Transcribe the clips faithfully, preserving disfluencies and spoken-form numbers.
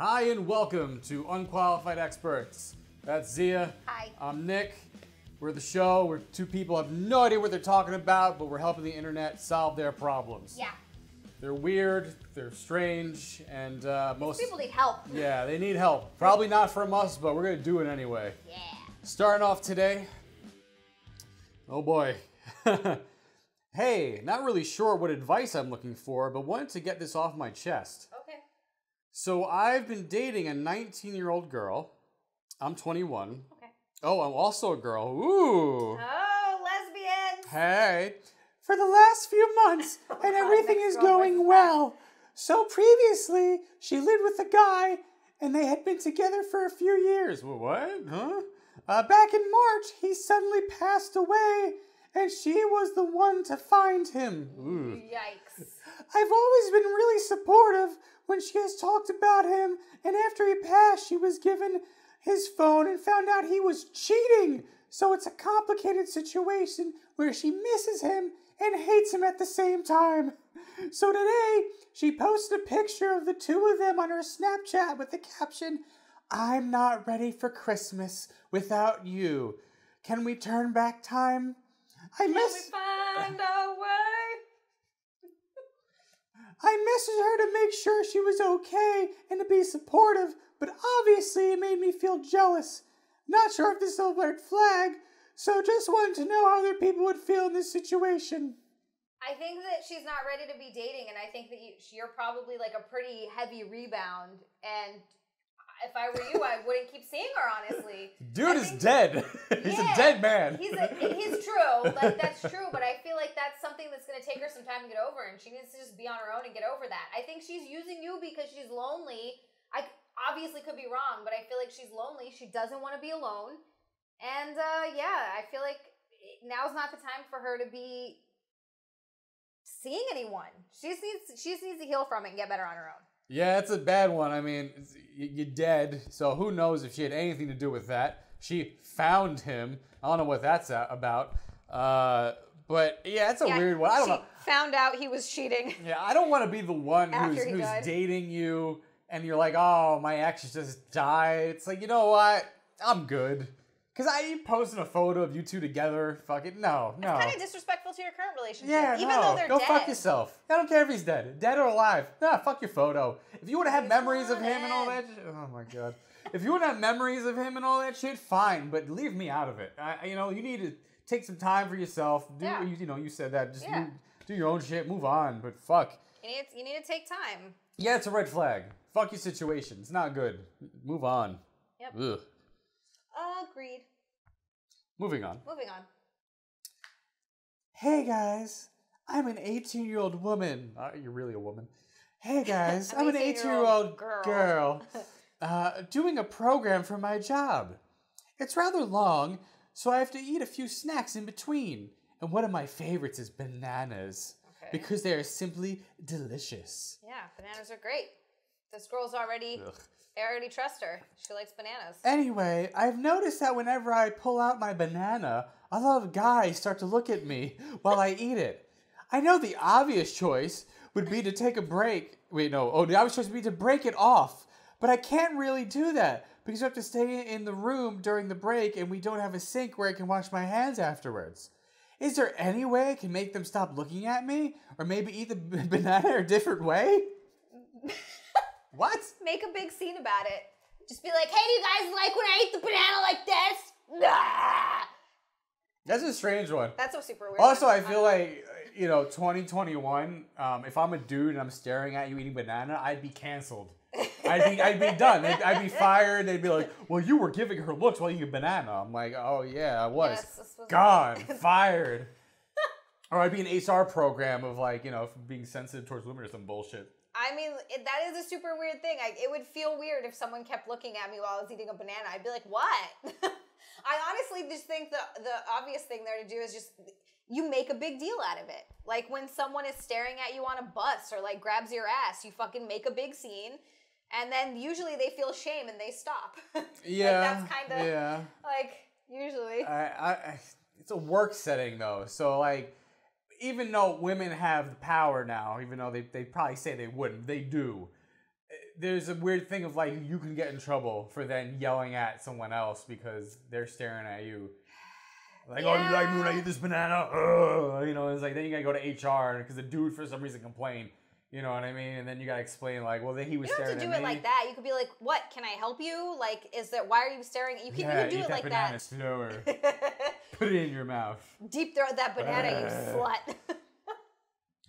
Hi and welcome to Unqualified Experts. That's Zia. Hi. I'm Nick. We're the show where two people have no idea what they're talking about, but we're helping the internet solve their problems. Yeah. They're weird, they're strange, and uh, most- people need help. Yeah, they need help. Probably not from us, but we're gonna do it anyway. Yeah. Starting off today, oh boy. Hey, not really sure what advice I'm looking for, but wanted to get this off my chest. Okay. So I've been dating a nineteen-year-old girl. I'm twenty-one. Okay. Oh, I'm also a girl. Ooh. Oh, lesbian. Hey. For the last few months, oh, and everything is going well. So previously, she lived with a guy, and they had been together for a few years. What? Huh? Uh, back in March, he suddenly passed away, and she was the one to find him. Ooh. Yikes. I've always been really supportive when she has talked about him, and after he passed, she was given his phone and found out he was cheating. So it's a complicated situation where she misses him and hates him at the same time. So today, she posted a picture of the two of them on her Snapchat with the caption, "I'm not ready for Christmas without you. Can we turn back time? I miss- Can we find a way?" I messaged her to make sure she was okay and to be supportive, but obviously it made me feel jealous. Not sure if this is a red flag, so just wanted to know how other people would feel in this situation. I think that she's not ready to be dating, and I think that you, you're probably like a pretty heavy rebound, and if I were you, I wouldn't keep seeing her, honestly. Dude is dead. That, he's yeah, a dead man. He's, a, he's true. Like, that's true, but I feel like that's something that's going to take her some time to get over, and she needs to just be on her own and get over that. I think she's using you because she's lonely. I obviously could be wrong, but I feel like she's lonely. She doesn't want to be alone. And, uh, yeah, I feel like now's not the time for her to be seeing anyone. She just needs, she just needs to heal from it and get better on her own. Yeah, it's a bad one. I mean, you're dead, so who knows if she had anything to do with that. She found him. I don't know what that's about. Uh, but, yeah, it's a yeah, weird one. I don't she know. found out he was cheating. Yeah, I don't want to be the one who's, who's dating you, and you're like, oh, my ex just died. It's like, you know what? I'm good. Because I posted a photo of you two together. Fuck it. No, no. It's kind of disrespectful to your current relationship. Yeah, even no. though they're Go dead. Go fuck yourself. I don't care if he's dead. Dead or alive. Nah, fuck your photo. If you would have had memories of him and all that shit. Oh, my God. If you would have memories of him and all that shit, fine. But leave me out of it. I, you know, you need to take some time for yourself. Do, yeah. you, you know, you said that. Just yeah. move, do your own shit. Move on. But fuck. You need, you need to take time. Yeah, it's a red flag. Fuck your situation. It's not good. Move on. Yep. Ugh. Agreed. Moving on. Moving on. Hey guys, I'm an eighteen-year-old woman. Uh, you're really a woman. Hey guys, I'm an eighteen-year-old girl, girl uh, doing a program for my job. It's rather long, so I have to eat a few snacks in between. And one of my favorites is bananas okay. because they are simply delicious. Yeah, bananas are great. This girl's already... Ugh. I already trust her. She likes bananas. Anyway, I've noticed that whenever I pull out my banana, a lot of guys start to look at me while I eat it. I know the obvious choice would be to take a break. Wait, no. Oh, the obvious choice would be to break it off. But I can't really do that because I have to stay in the room during the break and we don't have a sink where I can wash my hands afterwards. Is there any way I can make them stop looking at me? Or maybe eat the b- banana a different way? What? Make a big scene about it. Just be like, hey, do you guys like when I eat the banana like this? Nah. That's a strange one. That's a super weird Also, one. I feel like, you know, twenty twenty-one, um, if I'm a dude and I'm staring at you eating banana, I'd be canceled. I'd be, I'd be done. I'd, I'd be fired. They'd be like, well, you were giving her looks while you eat banana. I'm like, oh, yeah, I was. Yes, this was God, fired. Or I'd be an H R program of like, you know, being sensitive towards women or some bullshit. I mean, it, that is a super weird thing. I, it would feel weird if someone kept looking at me while I was eating a banana. I'd be like, what? I honestly just think the, the obvious thing there to do is just, you make a big deal out of it. Like when someone is staring at you on a bus or like grabs your ass, you fucking make a big scene. And then usually they feel shame and they stop. Yeah. Like that's kind of yeah. like usually. I, I, it's a work setting though. So like. Even though women have the power now, even though they, they probably say they wouldn't, they do. there's a weird thing of like you can get in trouble for then yelling at someone else because they're staring at you. Like, yeah. oh, you like me when I eat this banana? Ugh. You know, it's like, then you gotta go to H R because the dude for some reason complained. You know what I mean? And then you gotta explain, like, well, then he was staring at me. You don't have to do it like that. You could be like, what, can I help you? Like, is that, why are you staring at you? Can, yeah, you can do it like that. Eat that banana slower. Put it in your mouth. Deep throat that banana, you slut.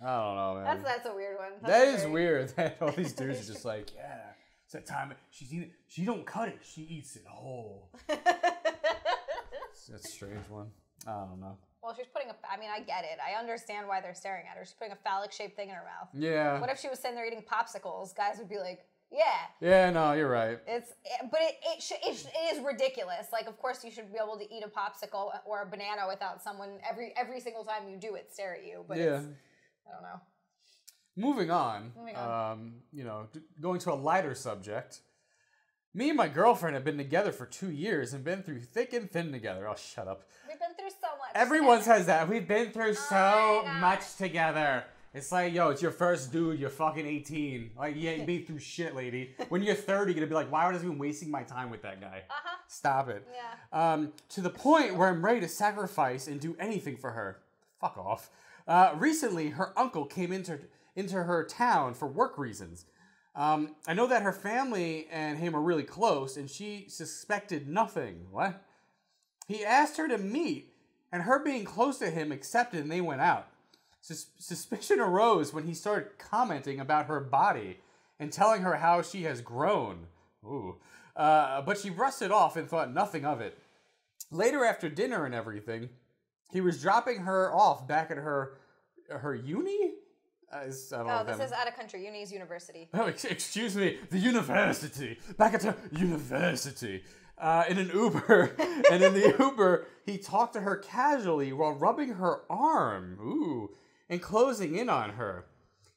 I don't know, man. That's, that's a weird one. That's that is weird. That all these dudes are just like, yeah, it's that time. She's eating, she don't cut it. She eats it whole. That's a strange one. I don't know. Well, she's putting a, I mean, I get it. I understand why they're staring at her. She's putting a phallic-shaped thing in her mouth. Yeah. What if she was sitting there eating popsicles? Guys would be like, yeah. Yeah, no, you're right. It's, but it it, should, it it is ridiculous. Like, of course, you should be able to eat a popsicle or a banana without someone, every every single time you do it, stare at you. But yeah. It's, I don't know. Moving on. Moving on. Um, you know, going to a lighter subject. Me and my girlfriend have been together for two years and been through thick and thin together. Oh, shut up. We've been through so much. Everyone says that. We've been through so much together. It's like, yo, it's your first dude. You're fucking eighteen. Like, you ain't been through shit, lady. When you're thirty, you're gonna be like, why would I have been wasting my time with that guy? Uh-huh. Stop it. Yeah. Um, to the point where I'm ready to sacrifice and do anything for her. Fuck off. Uh, recently, her uncle came into, into her town for work reasons. Um, I know that her family and him are really close, and she suspected nothing. What? He asked her to meet, and her being close to him accepted, and they went out. Sus suspicion arose when he started commenting about her body and telling her how she has grown. Ooh. Uh, but she brushed it off and thought nothing of it. Later, after dinner and everything, he was dropping her off back at her, her uni? Uh, I don't oh, know this is out of country. Uni's university. Oh, ex excuse me. The university. Back at the university. Uh, in an Uber. And in the Uber, he talked to her casually while rubbing her arm. Ooh. And closing in on her.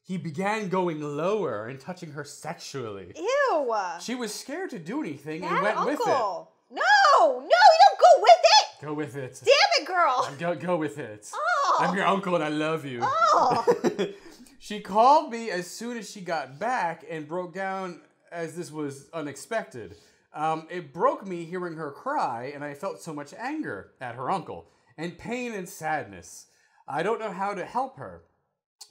He began going lower and touching her sexually. Ew. She was scared to do anything that and went uncle. with it. No. No, you don't go with it. Go with it. Damn it, girl. I'm go, go with it. Oh. I'm your uncle and I love you. Oh. She called me as soon as she got back and broke down as this was unexpected. Um, it broke me hearing her cry, and I felt so much anger at her uncle and pain and sadness. I don't know how to help her.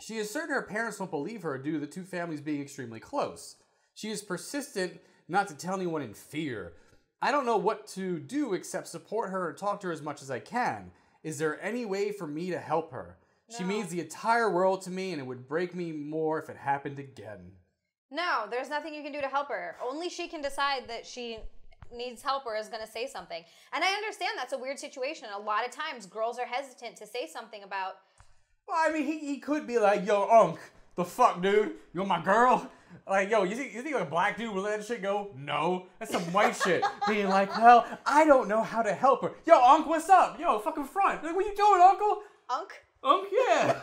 She is certain her parents won't believe her due to the two families being extremely close. She is persistent not to tell anyone in fear. I don't know what to do except support her and talk to her as much as I can. Is there any way for me to help her? She no. means the entire world to me, and it would break me more if it happened again. No, there's nothing you can do to help her. Only she can decide that she needs help or is going to say something. And I understand that's a weird situation. A lot of times, girls are hesitant to say something about... Well, I mean, he, he could be like, yo, Unc, the fuck, dude? You're my girl? Like, yo, you think, you think a black dude will let that shit go? No. That's some white shit. Being like, well, I don't know how to help her. Yo, Unc, what's up? Yo, fucking front. Like, what you doing, Uncle? Unc? Unc, yeah.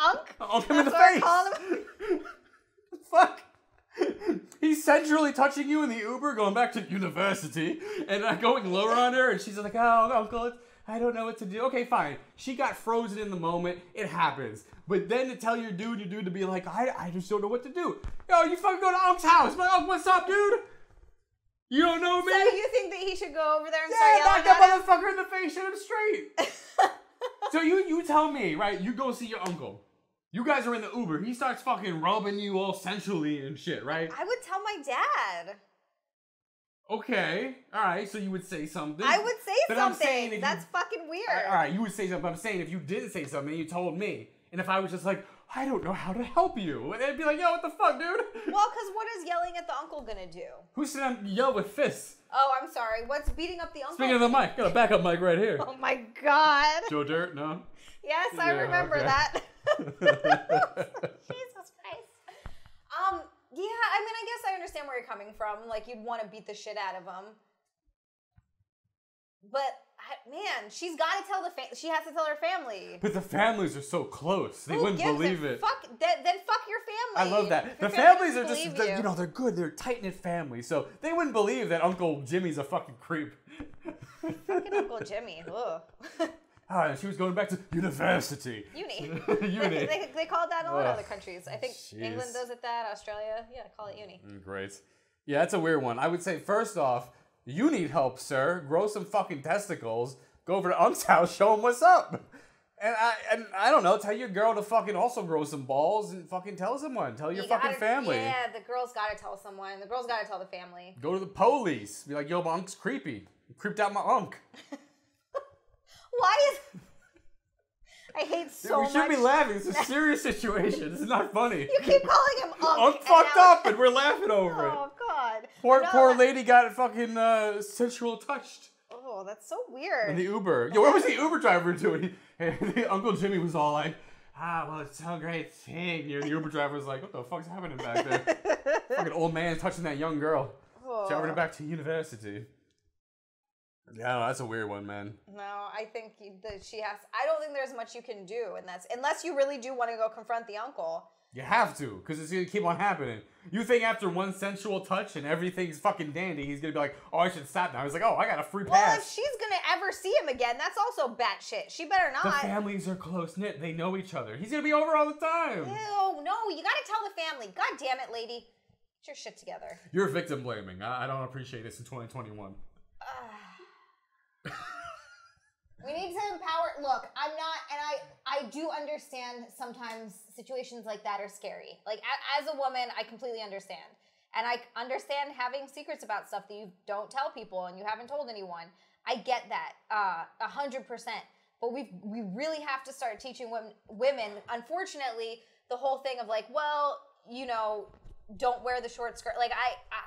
Unc? Unc him in the face. Fuck. He's sensually touching you in the Uber, going back to university, and uh, going lower on her, and she's like, oh, Uncle, I don't know what to do. Okay, fine. She got frozen in the moment. It happens. But then to tell your dude, your dude to be like, I, I just don't know what to do. Yo, you fucking go to Unc's house. My Unc, what's up, dude? You don't know me? So you think that he should go over there and yeah, start yelling at him? Yeah, knock that motherfucker in the face, shoot him straight. So you, you tell me, right, you go see your uncle. You guys are in the Uber. He starts fucking rubbing you all sensually and shit, right? I would tell my dad. Okay. All right. So you would say something. I would say but something. That's you, fucking weird. All right. You would say something. But I'm saying if you didn't say something, you told me. And if I was just like, I don't know how to help you. And I'd be like, yo, what the fuck, dude? Well, because what is yelling at the uncle going to do? Who said I'm yell with fists? Oh, I'm sorry. What's beating up the uncle? Speaking of the mic, got a backup mic right here. Oh, my God. Joe Dirt, no? Yes, yeah, I remember okay. that. Jesus Christ. Um, yeah, I mean, I guess I understand where you're coming from. Like, you'd want to beat the shit out of him. But... Man, she's got to tell the fa she has to tell her family. But the families are so close; they Who wouldn't believe it. it. Fuck, th then fuck your family. I love that. Your the families, families are just, the, you. you know, they're good. They're tight knit families, so they wouldn't believe that Uncle Jimmy's a fucking creep. Fucking Uncle Jimmy. Ugh. ah, she was going back to university. Uni. Uni. They, they, they call it that in a lot of other countries. I think Jeez. England does it that, Australia, yeah, call it uni. Mm, great. Yeah, that's a weird one. I would say, first off, you need help, sir. Grow some fucking testicles. Go over to Unk's house, show him what's up. And I and I don't know, tell your girl to fucking also grow some balls and fucking tell someone. Tell your you fucking gotta, family. Yeah, the girl's gotta tell someone. The girl's gotta tell the family. Go to the police. Be like, yo, my unc's creepy. You creeped out my unk. Why is... I hate so much... We should much. be laughing. It's a serious situation. This is not funny. You keep calling him unk. Unk fucked now... up and we're laughing over it. Oh, God. Poor, no, poor lady got fucking uh, sexual touched. Oh, that's so weird. And the Uber. Yo, what was the Uber driver doing? Uncle Jimmy was all like, ah, well, it's so great thing. The Uber driver was like, what the fuck's happening back there? Fucking old man touching that young girl. Oh. Driving her back to university. Yeah, no, that's a weird one, man. No, I think that she has, I don't think there's much you can do in that, unless you really do want to go confront the uncle. You have to, because it's going to keep on happening. You think after one sensual touch and everything's fucking dandy, he's going to be like, oh, I should stop now. He's like, oh, I got a free pass. Well, if she's going to ever see him again, that's also batshit. She better not. The families are close-knit. They know each other. He's going to be over all the time. Ew, no, you got to tell the family. God damn it, lady. Get your shit together. You're victim blaming. I, I don't appreciate this in twenty twenty-one. We need to empower. Look, I'm not, and I, I do understand sometimes situations like that are scary. Like, a, as a woman, I completely understand. And I understand having secrets about stuff that you don't tell people and you haven't told anyone. I get that, uh, one hundred percent. But we we really have to start teaching women, women, unfortunately, the whole thing of like, well, you know, don't wear the short skirt. Like, I... I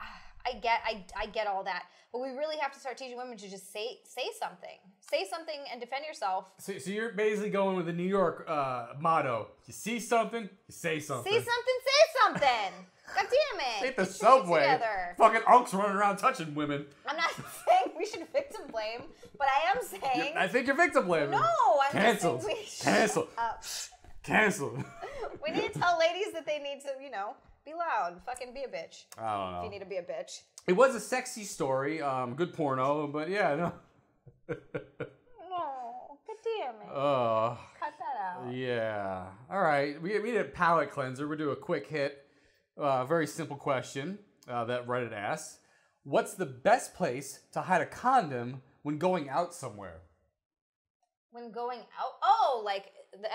I get, I, I get all that, but we really have to start teaching women to just say, say something, say something, and defend yourself. So, so you're basically going with the New York uh, motto: you see something, you say something. See something, say something. God damn it! Take the Get subway. Fucking unks running around touching women. I'm not saying we should victim blame, but I am saying. I think you're victim blaming. No, I'm canceled. Just saying we Cancel. Cancel. We need to tell ladies that they need to, you know. Be loud. Fucking be a bitch. I don't know. If you need to be a bitch. It was a sexy story. Um, good porno, but yeah, no. Oh, god damn it. Uh, Cut that out. Yeah. All right. We, we need a palate cleanser. We'll do a quick hit. Uh, very simple question uh, that Reddit asks. What's the best place to hide a condom when going out somewhere? When going out? Oh, like... the.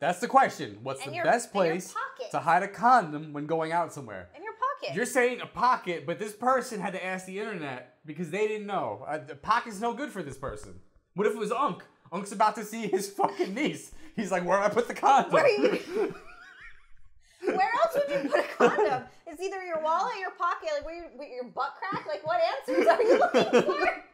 That's the question. What's the your, best place to hide a condom when going out somewhere? In your pocket. You're saying a pocket, but this person had to ask the internet because they didn't know. Uh, the pocket's no good for this person. What if it was Unk? Unk's about to see his fucking niece. He's like, where do I put the condom? Where, you, where else would you put a condom? It's either your wallet, your pocket, like where you, where your butt crack. Like what answers are you looking for?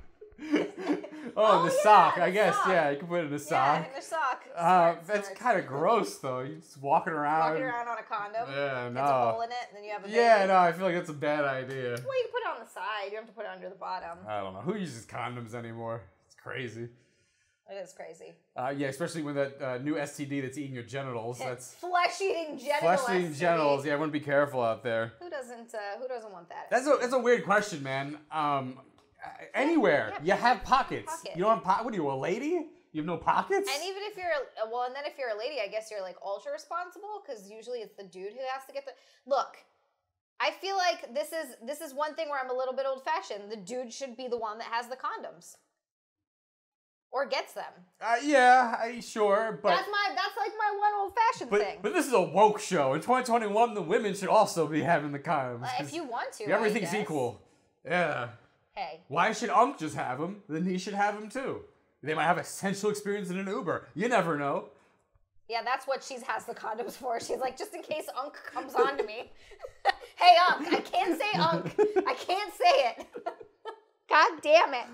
Oh, oh, the yeah, sock. The I guess, sock. yeah, you can put it in a sock. Yeah, in a sock. Smart, uh, that's kind of gross, though. You're just walking around. Walking around on a condom. Yeah, no. It's a hole in it, and then you have a baby. Yeah, no, I feel like that's a bad idea. Well, you can put it on the side. You don't have to put it under the bottom. I don't know. Who uses condoms anymore? It's crazy. It is crazy. Uh, yeah, especially with that uh, new S T D that's eating your genitals. That's flesh-eating genitals. Flesh-eating genitals. Yeah, everyone be careful out there. Who doesn't? Uh, who doesn't want that? That's a that's a weird question, man. Um. Anywhere. Yeah, you have pockets. Pocket. You don't have pockets. What are you, a lady? You have no pockets? And even if you're, a, well, and then if you're a lady, I guess you're like ultra responsible because usually it's the dude who has to get the, look, I feel like this is, this is one thing where I'm a little bit old fashioned. The dude should be the one that has the condoms. Or gets them. Uh, yeah, I, sure, but... That's my. That's like my one old-fashioned thing. But this is a woke show. In twenty twenty-one, the women should also be having the condoms. Uh, if you want to, everything's equal. Yeah. Hey. Why should Unk just have them? Then he should have them too. They might have a sensual experience in an Uber. You never know. Yeah, that's what she has the condoms for. She's like, just in case Unk comes on to me. Hey, Unk, I can't say Unk. I can't say it. God damn it.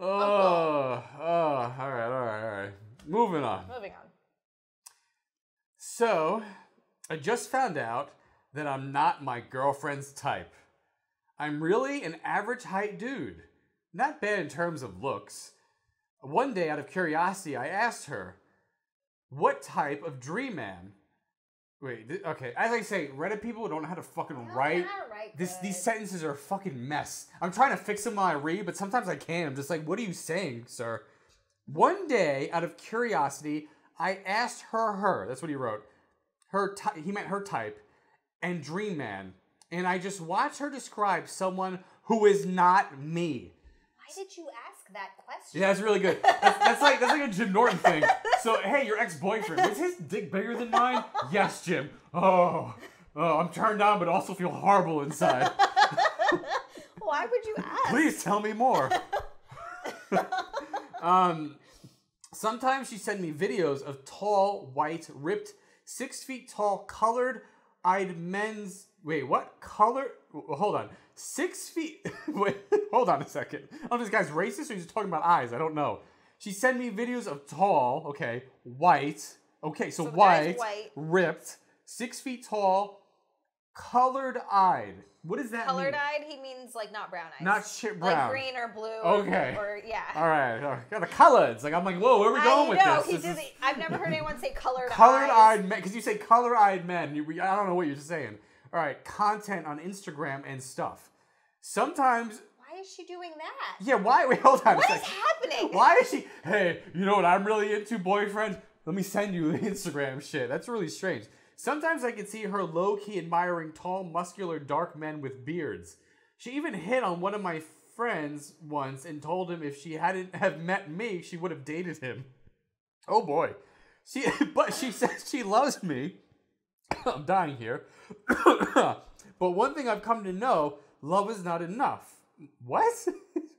Oh, Uncle. oh, all right, all right, all right. Moving on. Moving on. So, I just found out that I'm not my girlfriend's type. I'm really an average height dude. Not bad in terms of looks. One day, out of curiosity, I asked her, what type of dream man? Wait, okay. As I say, Reddit people don't know how to fucking no, write. How to write this, these sentences are a fucking mess. I'm trying to fix them while I read, but sometimes I can't. I'm just like, what are you saying, sir? One day, out of curiosity, I asked her, her, that's what he wrote, her, he meant her type, and Dream Man. And I just watched her describe someone who is not me. Why did you ask that question? Yeah, that's really good. That's, that's, like, that's like a Jim Norton thing. So, hey, your ex-boyfriend, was his dick bigger than mine? Yes, Jim. Oh, oh, I'm turned on, but also feel horrible inside. Why would you ask? Please tell me more. um, sometimes she sent me videos of tall, white, ripped, six feet tall, colored-eyed men's... Wait, what? Color... Hold on. Six feet... Wait, hold on a second. I don't know if this guy's racist or he's just talking about eyes. I don't know. She sent me videos of tall, okay, white... Okay, so, so white, white, ripped, six feet tall, colored-eyed. What does that Colored mean? Colored-eyed, he means like not brown eyes. Not shit brown. Like green or blue. Okay. Or, or yeah. All right. All right. Got the coloreds. Like I'm like, whoa, where are we going I with know. this? He this is... I've never heard anyone say colored-eyed. Colored-eyed men, because you say color-eyed men. You, I don't know what you're saying. All right, content on Instagram and stuff. Sometimes... Why is she doing that? Yeah, why? Wait, hold on. What is happening? Why is she... Hey, you know what I'm really into, boyfriend? Let me send you the Instagram shit. That's really strange. Sometimes I can see her low-key admiring tall, muscular, dark men with beards. She even hit on one of my friends once and told him if she hadn't have met me, she would have dated him. Oh, boy. She, but she says she loves me. I'm dying here. But one thing I've come to know, love is not enough. What?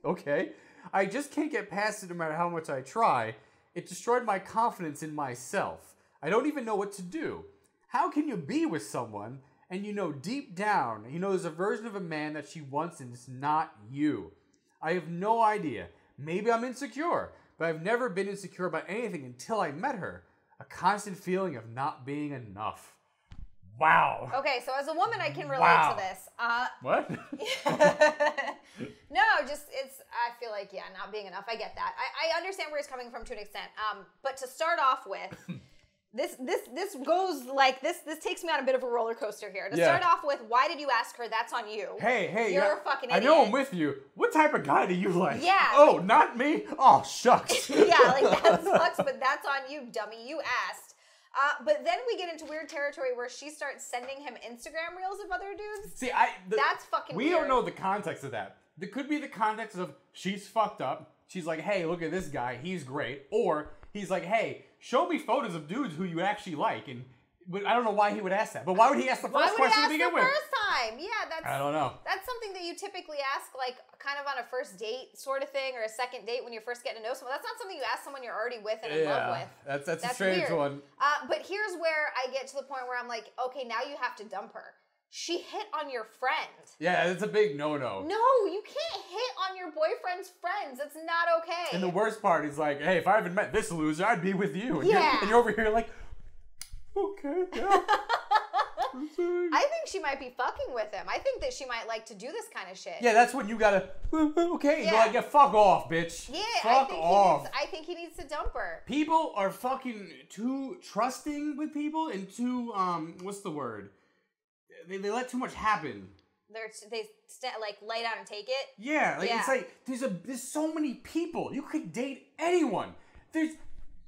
Okay. I just can't get past it no matter how much I try. It destroyed my confidence in myself. I don't even know what to do. How can you be with someone and you know deep down, you know there's a version of a man that she wants and it's not you? I have no idea. Maybe I'm insecure, but I've never been insecure about anything until I met her. A constant feeling of not being enough. Wow. Okay, so as a woman, I can relate wow. to this. Uh, what? No, just it's. I feel like yeah, not being enough. I get that. I, I understand where he's coming from to an extent. Um, but to start off with, this this this goes like this. This takes me on a bit of a roller coaster here. To yeah. start off with, why did you ask her? That's on you. Hey, hey, you're yeah, a fucking idiot. I know I'm with you. What type of guy do you like? Yeah. Oh, like, not me. Oh, shucks. Yeah, like that sucks. But that's on you, dummy. You asked. Uh, but then we get into weird territory where she starts sending him Instagram reels of other dudes. See, I... The, That's fucking We weird. don't know the context of that. There could be the context of she's fucked up. She's like, hey, look at this guy. He's great. Or he's like, hey, show me photos of dudes who you actually like. And but I don't know why he would ask that. But why would he ask the first question to begin with? Why would he ask the first time? Yeah, that's... I don't know. That's something that you typically ask, like, kind of on a first date sort of thing or a second date when you're first getting to know someone. That's not something you ask someone you're already with and yeah, in love with. That's, that's, that's a strange weird. one. Uh, but here's where I get to the point where I'm like, okay, now you have to dump her. She hit on your friend. Yeah, that's a big no-no. No, you can't hit on your boyfriend's friends. It's not okay. And the worst part is like, hey, if I haven't met this loser, I'd be with you. And yeah. You're, and you're over here like... Okay, yeah. I think she might be fucking with him. I think that she might like to do this kind of shit. Yeah, that's when you gotta, okay, yeah. You're like, yeah, fuck off, bitch. Yeah, fuck I think off. He needs, I think he needs to dump her. People are fucking too trusting with people and too, um, what's the word? They, they let too much happen. They're, they st like lay down and take it? Yeah, like yeah. It's like, there's, a, there's so many people. You could date anyone. There's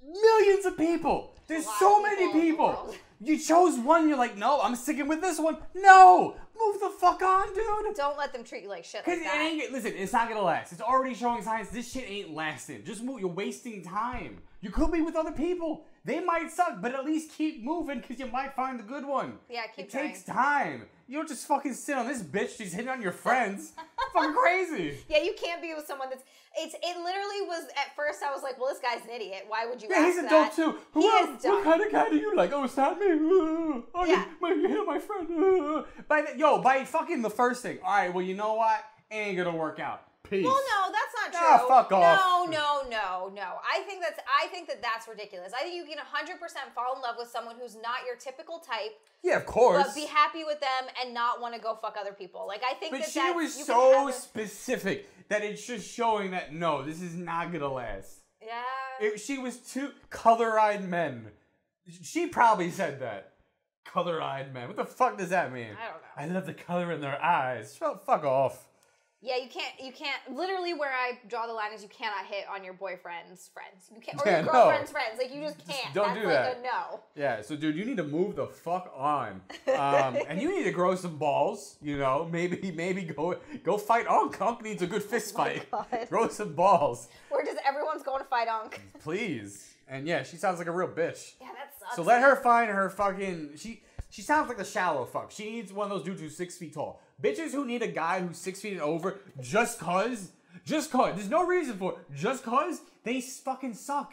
millions of people. There's so many people. You chose one, you're like, no, I'm sticking with this one. No! Move the fuck on, dude! Don't let them treat you like shit like that. It ain't, listen, it's not gonna last. It's already showing signs this shit ain't lasting. Just move, you're wasting time. You could be with other people. They might suck, but at least keep moving because you might find the good one. Yeah, keep trying. It takes time. You don't just fucking sit on this bitch. She's hitting on your friends. Fucking crazy. Yeah, you can't be with someone that's... It's, it literally was, at first I was like, well, this guy's an idiot. Why would you yeah, ask that? Yeah, he's a dope too. Who he else? is dumb. What kind of guy do you like? Oh, it's not me. Oh, yeah. You, you hit my friend. By the, yo, by fucking the first thing. All right, well, you know what? Ain't gonna work out. Peace. Well, no, that's not true. Ah, fuck off. No, no, no, no. I think that's, I think that that's ridiculous. I think you can one hundred percent fall in love with someone who's not your typical type. Yeah, of course. But be happy with them and not want to go fuck other people. Like, I think but that she that, was so specific that it's just showing that, no, this is not going to last. Yeah. It, she was too color-eyed men. She probably said that. Color-eyed men. What the fuck does that mean? I don't know. I love the color in their eyes. Fuck off. Yeah, you can't, you can't, literally where I draw the line is you cannot hit on your boyfriend's friends. You can't, or yeah, your girlfriend's no. friends. Like, you just can't. Just don't That's do like that. a no. Yeah, so dude, you need to move the fuck on. Um, and you need to grow some balls, you know, maybe, maybe go, go fight Unk. Unk needs a good fist oh fight. God. Grow some balls. Where just everyone's going to fight Unk. Please. And yeah, she sounds like a real bitch. Yeah, that sucks. So let her find her fucking, she, she sounds like the shallow fuck. She needs one of those dudes who's six feet tall. Bitches who need a guy who's six feet and over just cause, just cause, there's no reason for it, just cause they fucking suck.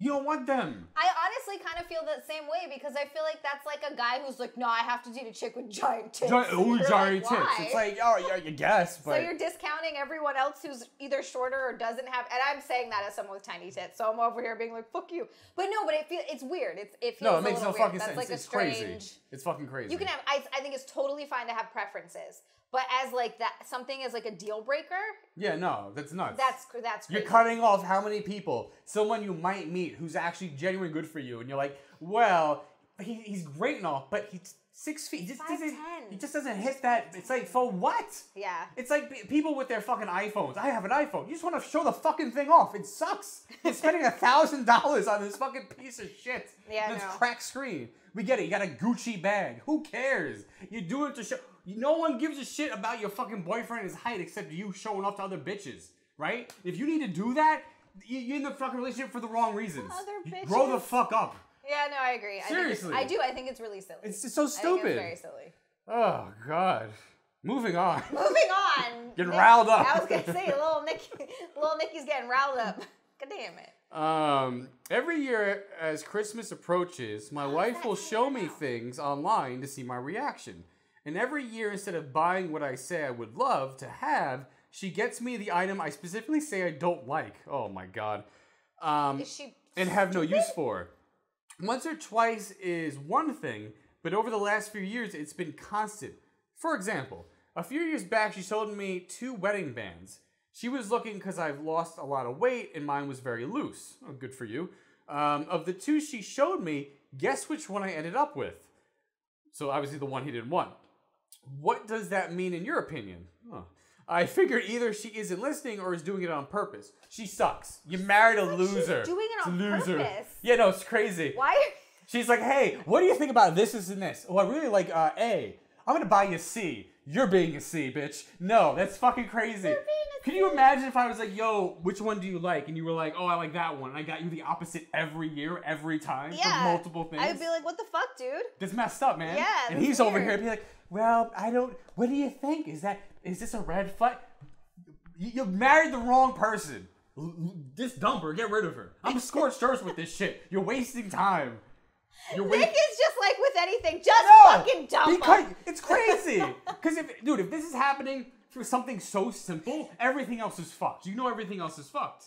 You don't want them. I honestly kind of feel that same way because I feel like that's like a guy who's like, no, I have to date a chick with giant tits. Giant, ooh, giant like, tits. It's like, oh, yeah, you guess, but. So you're discounting everyone else who's either shorter or doesn't have, and I'm saying that as someone with tiny tits, so I'm over here being like, fuck you. But no, but it feel, it's weird. It's, it feels No, it makes no weird. fucking that's sense. Like it's a strange, crazy. It's fucking crazy. You can have, I, I think it's totally fine to have preferences. But as like that, something is like a deal breaker. Yeah, no, that's nuts. That's that's. Crazy. You're cutting off how many people, someone you might meet who's actually genuinely good for you, and you're like, well, he, he's great and all, but he's six feet. He just Five, doesn't. Ten. He just doesn't hit that. It's like for what? Yeah. It's like people with their fucking iPhones. I have an iPhone. You just want to show the fucking thing off. It sucks. You're spending a thousand dollars on this fucking piece of shit. Yeah. This cracked screen. We get it. You got a Gucci bag. Who cares? You do it to show. No one gives a shit about your fucking boyfriend and his height except you showing off to other bitches, right? If you need to do that, you're in the fucking relationship for the wrong reasons. Other bitches. Grow the fuck up. Yeah, no, I agree. Seriously. I, think I do. I think it's really silly. It's just so stupid. I think it's very silly. Oh, God. Moving on. Moving on. Getting Nick, riled up. I was going to say, little, Nick, little Nicky's getting riled up. God damn it. Um, every year as Christmas approaches, my How wife will show me out? things online to see my reaction. And every year, instead of buying what I say I would love to have, she gets me the item I specifically say I don't like. Oh my God. Um, is she and have stupid? no use for. Once or twice is one thing, but over the last few years, it's been constant. For example, a few years back, she sold me two wedding bands. She was looking because I've lost a lot of weight and mine was very loose. Oh, good for you. Um, of the two she showed me, guess which one I ended up with? So obviously the one he didn't want. What does that mean in your opinion? Huh. I figured either she isn't listening or is doing it on purpose. She sucks. You married a loser. She's doing it on loser. purpose. Yeah, no, it's crazy. Why? She's like, hey, what do you think about this, this, and this? Oh, I really like uh, A. I'm going to buy you C. You're being a C, bitch. No, that's fucking crazy. Can you imagine if I was like, yo, which one do you like? And you were like, oh, I like that one. And I got you the opposite every year, every time yeah. for multiple things. I'd be like, what the fuck, dude? That's messed up, man. Yeah, and he's weird. over here be like, well, I don't, what do you think? Is that, is this a red flag? You, you married the wrong person. L this dumper, get rid of her. I'm scorched earth with this shit. You're wasting time. You're wa Nick is just like with anything, just no, fucking dump her. It's crazy. Because if, dude, if this is happening for something so simple, everything else is fucked. You know everything else is fucked.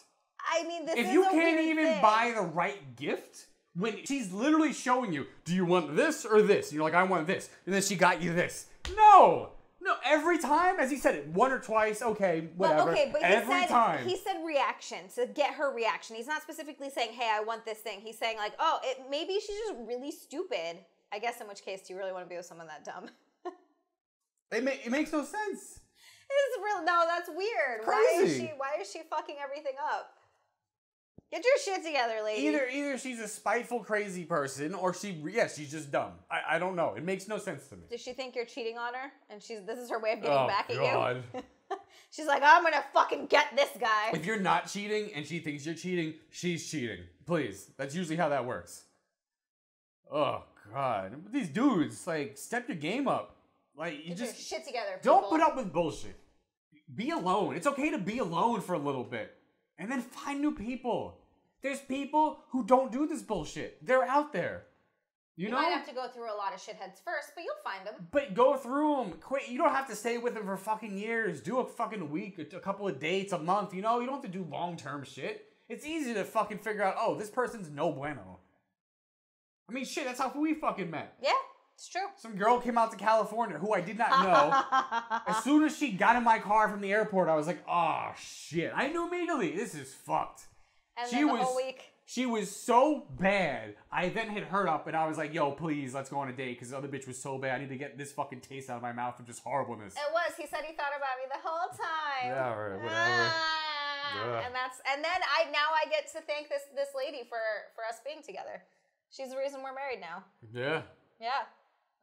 I mean, this if is If you a can't even thing. buy the right gift, when she's literally showing you, do you want this or this? And you're like, I want this. And then she got you this. No. No, every time, as he said it, one or twice, okay, whatever. Well, okay, but he every said, time. He said reaction, to get her reaction. He's not specifically saying, hey, I want this thing. He's saying like, oh, it, maybe she's just really stupid. I guess in which case, do you really want to be with someone that dumb? it, ma it makes no sense. It's real. No, that's weird. Crazy. Why is she, why is she fucking everything up? Get your shit together, lady. Either either she's a spiteful, crazy person, or she, yeah, she's just dumb. I, I don't know. It makes no sense to me. Does she think you're cheating on her? And she's this is her way of getting oh, back God. at you? She's like, I'm going to fucking get this guy. If you're not cheating and she thinks you're cheating, she's cheating. Please. That's usually how that works. Oh, God. These dudes, like, step your game up. Like, you Get just your shit together, people. Don't put up with bullshit. Be alone. It's okay to be alone for a little bit. And then find new people. There's people who don't do this bullshit. They're out there. You, you know? might have to go through a lot of shitheads first, but you'll find them. But go through them. Quit. You don't have to stay with them for fucking years. Do a fucking week, a couple of dates, a month. You know, you don't have to do long-term shit. It's easy to fucking figure out, oh, this person's no bueno. I mean, shit, that's how we fucking met. Yeah, it's true. Some girl came out to California who I did not know. As soon as she got in my car from the airport, I was like, oh, shit. I knew immediately. This is fucked. And she then the was, whole week. She was so bad, I then hit her up and I was like, yo, please, let's go on a date because the other bitch was so bad. I need to get this fucking taste out of my mouth of just horribleness. It was. He said he thought about me the whole time. time. Yeah, or whatever. Ah, and that's and then I now I get to thank this this lady for for us being together. She's the reason we're married now. Yeah. Yeah.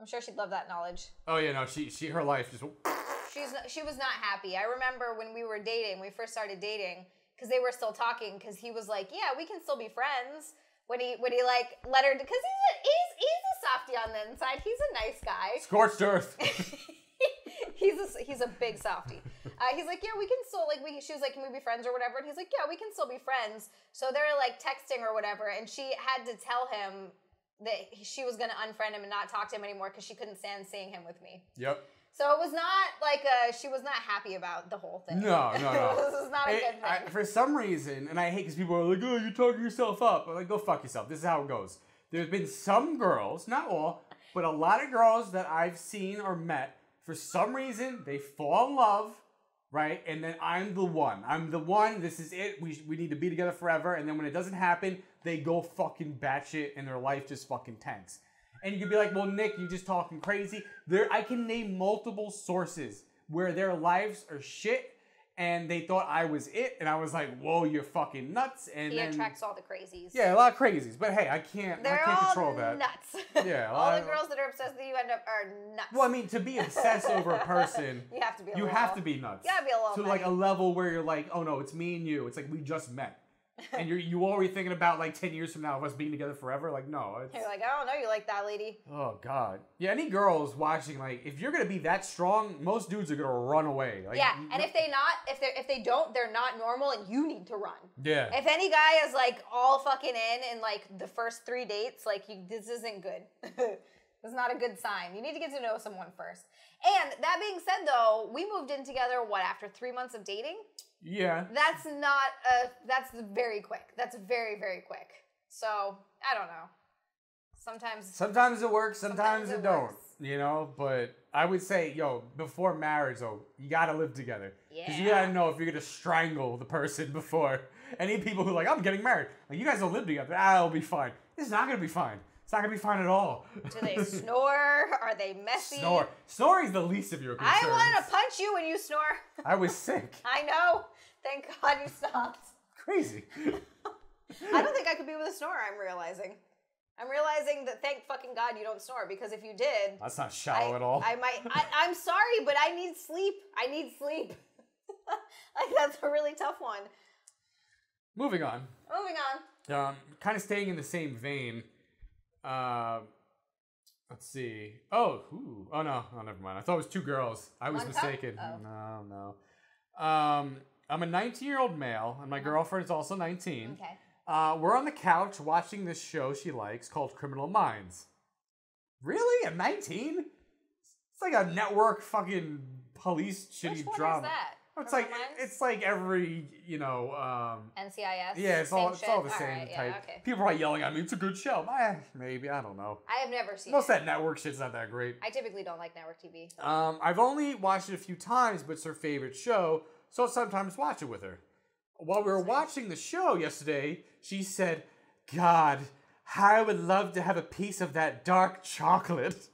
I'm sure she'd love that knowledge. Oh yeah, no, she she her life just. She's she was not happy. I remember when we were dating, we first started dating, because they were still talking. Because he was like, yeah, we can still be friends. When he when he like let her, because he's a he's he's a softy on the inside. He's a nice guy. Scorched earth. he's a he's a big softy. Uh, he's like, yeah, we can still like we. She was like, can we be friends or whatever? And he's like, yeah, we can still be friends. So they're like texting or whatever, and she had to tell him that she was gonna unfriend him and not talk to him anymore because she couldn't stand seeing him with me. Yep. So it was not like a, she was not happy about the whole thing. No, no, no. This is not a it, good thing. I, for some reason, and I hate because people are like, oh, you're talking yourself up. I'm like, go fuck yourself. This is how it goes. There's been some girls, not all, but a lot of girls that I've seen or met, for some reason, they fall in love, right? And then I'm the one. I'm the one. This is it. We, we need to be together forever. And then when it doesn't happen, they go fucking batshit and their life just fucking tanks. And you could be like, well, Nick, you're just talking crazy. There, I can name multiple sources where their lives are shit and they thought I was it. And I was like, whoa, you're fucking nuts. And he then, attracts all the crazies. Yeah, a lot of crazies. But hey, I can't, I can't control that. They're all nuts. Yeah, all the of, girls that are obsessed with you end up are nuts. Well, I mean, to be obsessed over a person, you have to be a you little, have to be nuts. You gotta be a little To nutty. Like a level where you're like, oh no, it's me and you. It's like, we just met. And you're you already thinking about like ten years from now of us being together forever? Like, no. It's... You're like, I don't know, you like that lady. Oh God. Yeah, any girls watching, like, if you're gonna be that strong, most dudes are gonna run away. Like, yeah, and if they not if they if they don't, they're not normal and you need to run. Yeah. If any guy is like all fucking in in like the first three dates, like you, this isn't good. This is not a good sign. You need to get to know someone first. And that being said though, we moved in together what, after three months of dating? Yeah. That's not a, that's very quick. That's very, very quick. So, I don't know. Sometimes. Sometimes it works, sometimes, sometimes it, it don't. Works. You know, but I would say, yo, before marriage, though, you gotta live together. Yeah. Because you gotta know if you're gonna strangle the person before. Any people who are like, I'm getting married. Like, you guys don't live together. Ah, it'll be fine. It's not gonna be fine. It's not gonna be fine at all. Do they snore? Are they messy? Snore. Snoring's the least of your concerns. I want to punch you when you snore. I was sick. I know. Thank God you stopped. Crazy. I don't think I could be with a snorer. I'm realizing. I'm realizing that thank fucking God you don't snore, because if you did, that's not shallow I, at all. I might. I, I'm sorry, but I need sleep. I need sleep. Like that's a really tough one. Moving on. Moving on. Um, kind of staying in the same vein. Uh, let's see. Oh, ooh. oh no, oh never mind. I thought it was two girls. I was One mistaken. Oh. No, no. Um, I'm a nineteen-year-old male, and my girlfriend is also nineteen. Okay. Uh, we're on the couch watching this show she likes called Criminal Minds. Really? At nineteen? It's like a network fucking police shitty Which one drama. Is that? It's Criminal like Minds? It's like every you know um, N C I S. Yeah, it's same all it's shit. all the same all right, type. Yeah, okay. People are yelling at me. It's a good show. I, maybe I don't know. I have never seen. Most it. Of that network shit's not that great. I typically don't like network T V. So. Um, I've only watched it a few times, but it's her favorite show, so I'll sometimes watch it with her. While we were Sorry. watching the show yesterday, she said, "God, I would love to have a piece of that dark chocolate."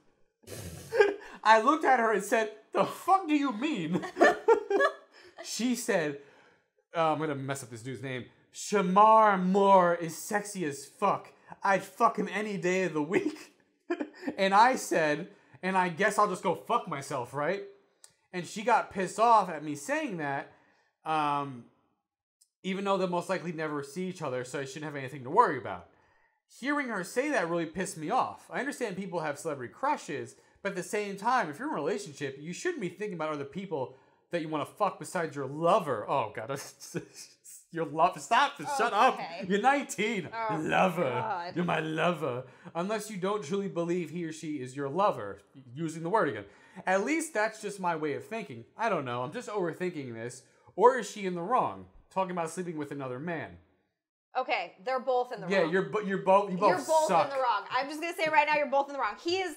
I looked at her and said, "The fuck do you mean?" She said, uh, I'm going to mess up this dude's name. Shemar Moore is sexy as fuck. I'd fuck him any day of the week. And I said, and I guess I'll just go fuck myself, right? And she got pissed off at me saying that, um, even though they'll most likely never see each other, so I shouldn't have anything to worry about. Hearing her say that really pissed me off. I understand people have celebrity crushes, but at the same time, if you're in a relationship, you shouldn't be thinking about other people that you want to fuck besides your lover. Oh God, your lover. Stop, oh, shut okay. up. You're nineteen, oh, lover. God. You're my lover. Unless you don't truly believe he or she is your lover, using the word again. At least that's just my way of thinking. I don't know, I'm just overthinking this. Or is she in the wrong? Talking about sleeping with another man. Okay, they're both in the yeah, wrong. Yeah, you're, bo you're, bo you both You're both suck. in the wrong. I'm just gonna say right now, you're both in the wrong. He is...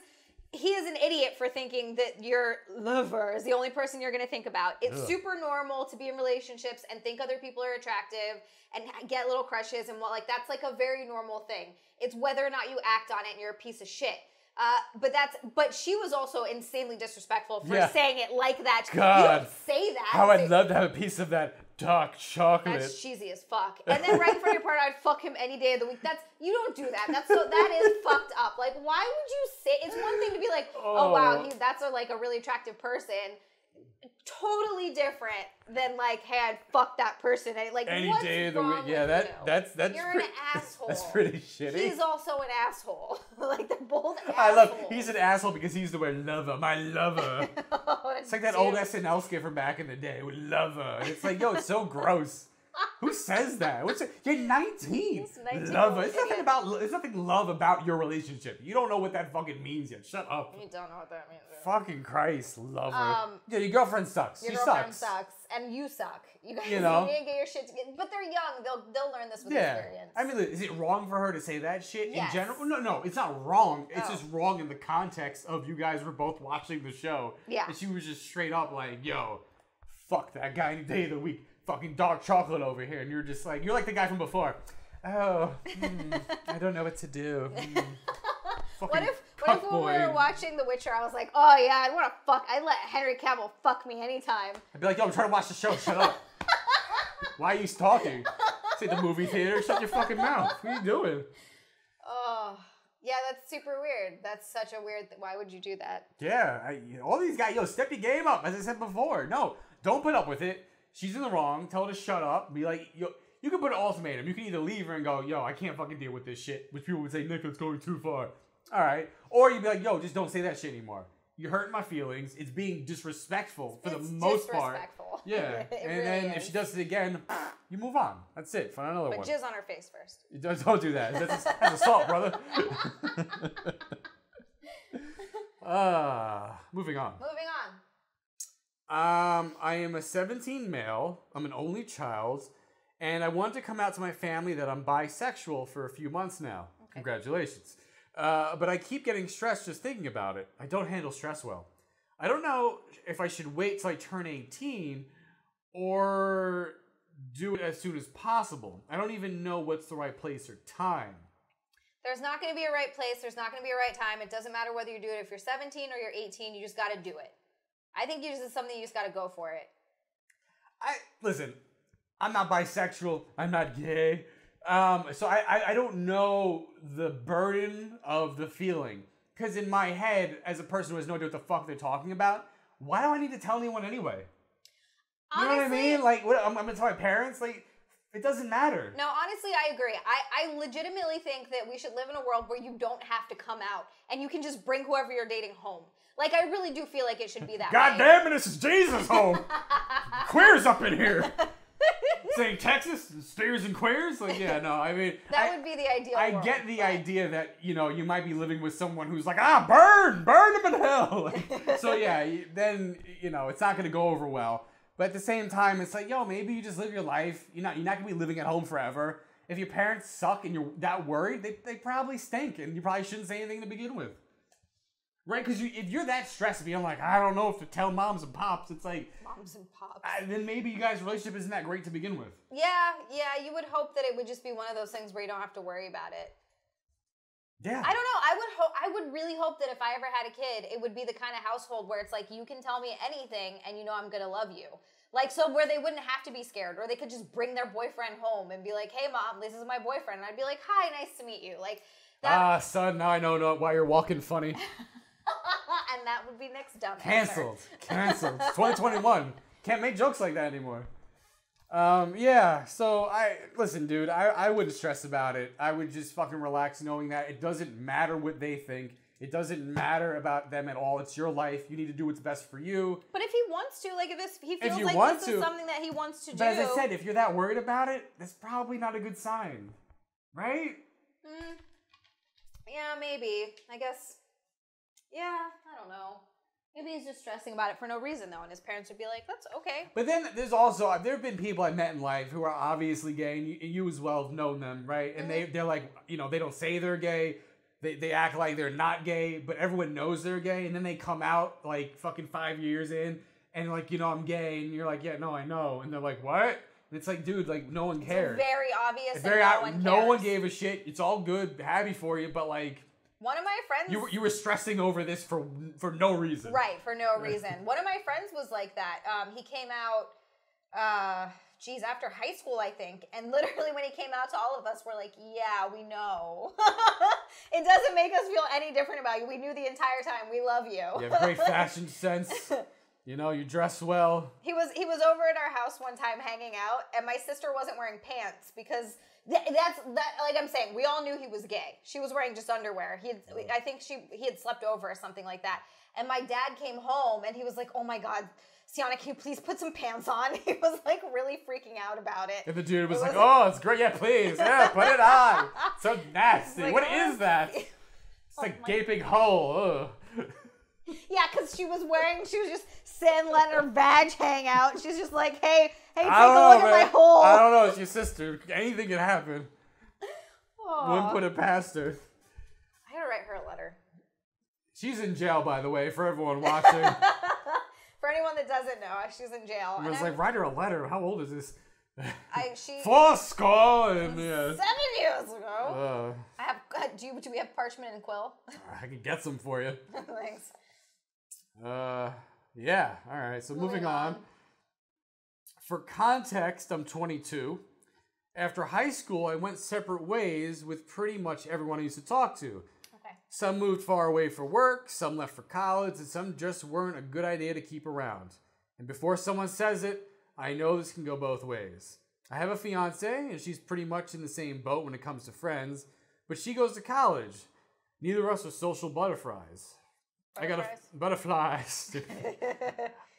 He is an idiot for thinking that your lover is the only person you're going to think about. It's Ugh. super normal to be in relationships and think other people are attractive and get little crushes and what, like, that's like a very normal thing. It's whether or not you act on it and you're a piece of shit. Uh, but that's, but she was also insanely disrespectful for yeah. saying it like that. God, you say that. How I'd love to have a piece of that dark chocolate. That's cheesy as fuck. And then right in front of your partner, I'd fuck him any day of the week. That's, you don't do that. That's so, that is fucked up. Like, why would you say, it's one thing to be like, oh, oh wow, he, that's a, like a really attractive person. Totally different than like, hey, I'd fuck that person. And like, any what's day of the week. Yeah, that, you? that's, that's, you're pretty, an asshole. That's pretty shitty. He's also an asshole. Like, they're both assholes. I love, he's an asshole because he used the word lover. My lover. Oh, it's like that dude. Old S N L skit from back in the day with lover. It's like, yo, it's so gross. Who says that? What's it? You're nineteen. nineteen Lover. It's nothing about, it's nothing love about your relationship. You don't know what that fucking means yet. Shut up. You don't know what that means. Either. Fucking Christ, lover. Um, yeah, your girlfriend sucks. Your she girlfriend sucks. sucks. And you suck. You guys you know? need to get your shit together. But they're young. They'll they'll learn this with yeah. experience. I mean, is it wrong for her to say that shit yes. in general? No, no, it's not wrong. It's oh. just wrong in the context of you guys were both watching the show. Yeah. And she was just straight up like, yo, fuck that guy any day of the week. Fucking dark chocolate over here, and you're just like, you're like the guy from before. Oh, hmm, I don't know what to do. Hmm. What if, what if when boy. we were watching The Witcher, I was like, oh yeah, I'd want to fuck, I'd let Henry Cavill fuck me anytime. I'd be like, yo, I'm trying to watch the show, shut up. Why are you talking? It's at the movie theater, shut your fucking mouth. What are you doing? Oh, yeah, that's super weird. That's such a weird, th why would you do that? Yeah, I, all these guys, yo, step your game up, as I said before. No, don't put up with it. She's in the wrong. Tell her to shut up. Be like, yo, you can put an ultimatum. You can either leave her and go, yo, I can't fucking deal with this shit. Which people would say, Nick, it's going too far. All right. Or you'd be like, yo, just don't say that shit anymore. You're hurting my feelings. It's being disrespectful for it's the most part. Yeah. It and really then is. If she does it again, you move on. That's it. Find another but one. But jizz on her face first. Don't, don't do that. That's, that's assault, brother. uh, moving on. Moving on. Um, I am a seventeen male, I'm an only child, and I wanted to come out to my family that I'm bisexual for a few months now. Okay. Congratulations. Uh, but I keep getting stressed just thinking about it. I don't handle stress well. I don't know if I should wait till I turn eighteen or do it as soon as possible. I don't even know what's the right place or time. There's not going to be a right place, there's not going to be a right time. It doesn't matter whether you do it if you're seventeen or you're eighteen, you just got to do it. I think you just, it's something you just gotta go for it. I listen. I'm not bisexual. I'm not gay. Um, so I, I I don't know the burden of the feeling because in my head, as a person who has no idea what the fuck they're talking about, why do I need to tell anyone anyway? You honestly, know what I mean? Like, what, I'm, I'm gonna tell my parents. Like, it doesn't matter. No, honestly, I agree. I, I legitimately think that we should live in a world where you don't have to come out and you can just bring whoever you're dating home. Like, I really do feel like it should be that God way. Damn it, this is Jesus' home. Queers up in here. Saying Texas, steers and queers? Like, yeah, no, I mean. That I, would be the ideal I world, get the but... idea that, you know, you might be living with someone who's like, ah, burn, burn them in hell. Like, so, yeah, then, you know, it's not going to go over well. But at the same time, it's like, yo, maybe you just live your life. You're not, you're not going to be living at home forever. If your parents suck and you're that worried, they, they probably stink. And you probably shouldn't say anything to begin with. Right, because you, if you're that stressed, being like, I don't know if to tell moms and pops, it's like moms and pops. I, then maybe you guys' relationship isn't that great to begin with. Yeah, yeah. You would hope that it would just be one of those things where you don't have to worry about it. Yeah. I don't know. I would hope. I would really hope that if I ever had a kid, it would be the kind of household where it's like you can tell me anything, and you know I'm gonna love you. Like so, where they wouldn't have to be scared, or they could just bring their boyfriend home and be like, "Hey, mom, this is my boyfriend," and I'd be like, "Hi, nice to meet you." Like, ah, uh, son, now I know no, why you're walking funny. And that would be Nick's dumb Canceled. Canceled. twenty twenty-one. Can't make jokes like that anymore. Um, yeah, so I, listen, dude, I, I wouldn't stress about it. I would just fucking relax knowing that it doesn't matter what they think. It doesn't matter about them at all. It's your life. You need to do what's best for you. But if he wants to, like if this, he feels like this is something that he wants to do. But as I said, if you're that worried about it, that's probably not a good sign. Right? Mm. Yeah, maybe. I guess... Yeah, I don't know. Maybe he's just stressing about it for no reason, though, and his parents would be like, that's okay. But then there's also, there have been people I've met in life who are obviously gay, and you, and you as well have known them, right? And they, they're like, you know, they don't say they're gay. They, they act like they're not gay, but everyone knows they're gay, and then they come out, like, fucking five years in, and like, you know, I'm gay, and you're like, yeah, no, I know. And they're like, what? And it's like, dude, like, no one cared. It's very obvious. It's very, no one cares. No one gave a shit. It's all good. Happy for you, but like, One of my friends... You, you were stressing over this for for no reason. Right, for no reason. One of my friends was like that. Um, he came out, uh, geez, after high school, I think. And literally when he came out to all of us, we're like, yeah, we know. It doesn't make us feel any different about you. We knew the entire time. We love you. You have great fashion sense. You know, you dress well. He was he was over at our house one time hanging out, and my sister wasn't wearing pants because... That's that. Like I'm saying, we all knew he was gay. She was wearing just underwear. He, had, I think she, he had slept over or something like that. And my dad came home and he was like, "Oh my God, Sienna, can you please put some pants on?" He was like really freaking out about it. And the dude was, was like, like, "Oh, it's great. Yeah, please, yeah, put it on. It's so nasty. Like, what oh, is that? It's oh a gaping God. hole." Ugh. Yeah, because she was wearing, she was just sitting, letting her badge hang out. She's just like, hey, hey, take a look at my hole. I don't know, it's your sister. Anything can happen. Aww. Wouldn't put it past her. I gotta write her a letter. She's in jail, by the way, for everyone watching. For anyone that doesn't know, she's in jail. I was and like, I'm... write her a letter. How old is this? I, she, Four score and yeah. Seven years ago. Uh, I have. Do you? Do we have parchment and quill? I can get some for you. Thanks. Uh, yeah. All right. So moving, moving on. on. For context, I'm twenty-two. After high school, I went separate ways with pretty much everyone I used to talk to. Okay. Some moved far away for work, some left for college, and some just weren't a good idea to keep around. And before someone says it, I know this can go both ways. I have a fiance, and she's pretty much in the same boat when it comes to friends, but she goes to college. Neither of us are social butterflies. I got a, butterflies.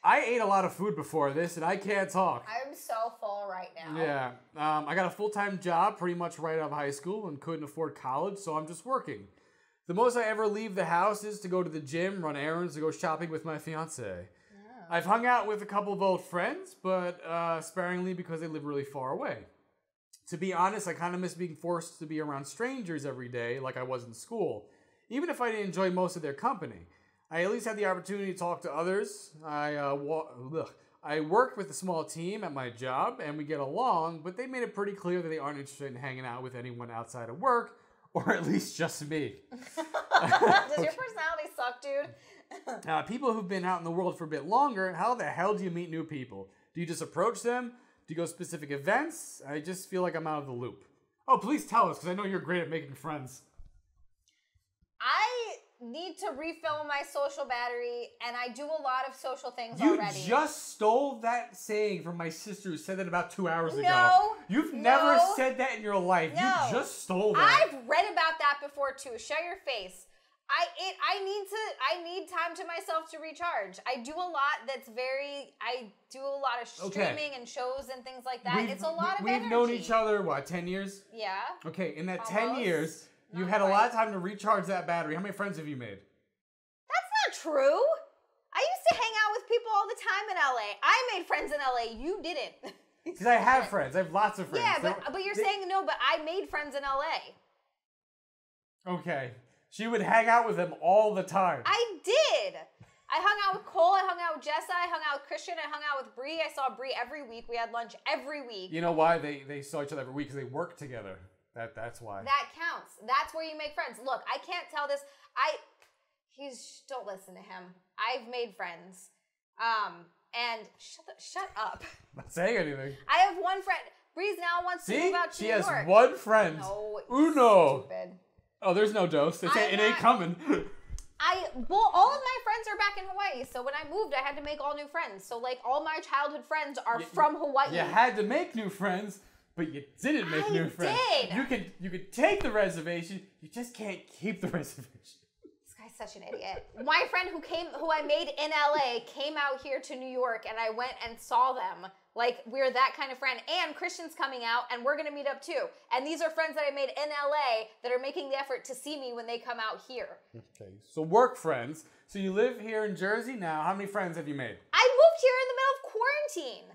I ate a lot of food before this, and I can't talk. I'm so full right now. Yeah. Um, I got a full-time job pretty much right out of high school and couldn't afford college, so I'm just working. The most I ever leave the house is to go to the gym, run errands, to go shopping with my fiance. Yeah. I've hung out with a couple of old friends, but uh, sparingly because they live really far away. To be honest, I kind of miss being forced to be around strangers every day like I was in school, even if I didn't enjoy most of their company. I at least had the opportunity to talk to others. I uh, wa ugh. I work with a small team at my job, and we get along, but they made it pretty clear that they aren't interested in hanging out with anyone outside of work, or at least just me. Does your personality suck, dude? Now, uh, people who've been out in the world for a bit longer, how the hell do you meet new people? Do you just approach them? Do you go to specific events? I just feel like I'm out of the loop. Oh, please tell us, because I know you're great at making friends. I... need to refill my social battery, and I do a lot of social things you already. You just stole that saying from my sister who said that about two hours no, ago. You've no, never said that in your life. No. You just stole that. I've read about that before too. Show your face. I it I need to I need time to myself to recharge. I do a lot that's very I do a lot of streaming okay. and shows and things like that. We've, it's a lot of we've energy. We've known each other what ten years? Yeah. Okay, in that Almost. ten years. You not had quite. a lot of time to recharge that battery. How many friends have you made? That's not true. I used to hang out with people all the time in L A. I made friends in L A. You didn't. Because I have friends. I have lots of friends. Yeah, but, so, but you're they, saying, no, but I made friends in L A. Okay. She would hang out with them all the time. I did. I hung out with Cole, I hung out with Jessa, I hung out with Christian, I hung out with Bree. I saw Bree every week. We had lunch every week. You know why they, they saw each other every week? Because they worked together. That, that's why. That counts. That's where you make friends. Look, I can't tell this. I, he's, don't listen to him. I've made friends. Um, and shut, the, shut up. I'm not saying anything. I have one friend. Breeze now wants See? to move out to she New York. She has one friend. No, Uno. Stupid. Oh, there's no dose. It's, it not, ain't coming. I, well, all of my friends are back in Hawaii. So when I moved, I had to make all new friends. So like all my childhood friends are you, from Hawaii. You had to make new friends. But you didn't make I new friends. Did. You could you could take the reservation. You just can't keep the reservation. This guy's such an idiot. My friend who came, who I made in L A, came out here to New York, and I went and saw them. Like we're that kind of friend. And Christian's coming out, and we're gonna meet up too. And these are friends that I made in L A that are making the effort to see me when they come out here. Okay. So work friends. So you live here in Jersey now. How many friends have you made? I moved here in the middle of quarantine.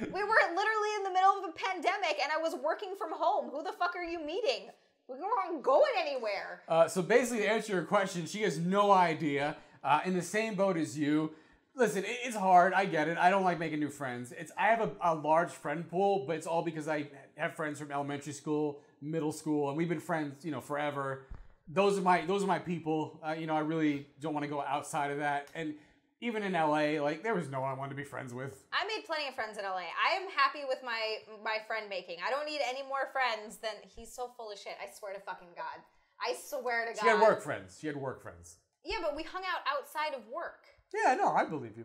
We were literally in the middle of a pandemic, and I was working from home. Who the fuck are you meeting? We weren't going anywhere. Uh, so basically, to answer your question, she has no idea. Uh, in the same boat as you. Listen, it's hard. I get it. I don't like making new friends. It's I have a, a large friend pool, but it's all because I have friends from elementary school, middle school, and we've been friends, you know, forever. those are my those are my people. Uh, you know, I really don't want to go outside of that. And even in L A, like, there was no one I wanted to be friends with. I made plenty of friends in L A. I am happy with my my friend making. I don't need any more friends than he's so full of shit. I swear to fucking God. I swear to God. She had work friends. She had work friends. Yeah, but we hung out outside of work. Yeah, no, I believe you.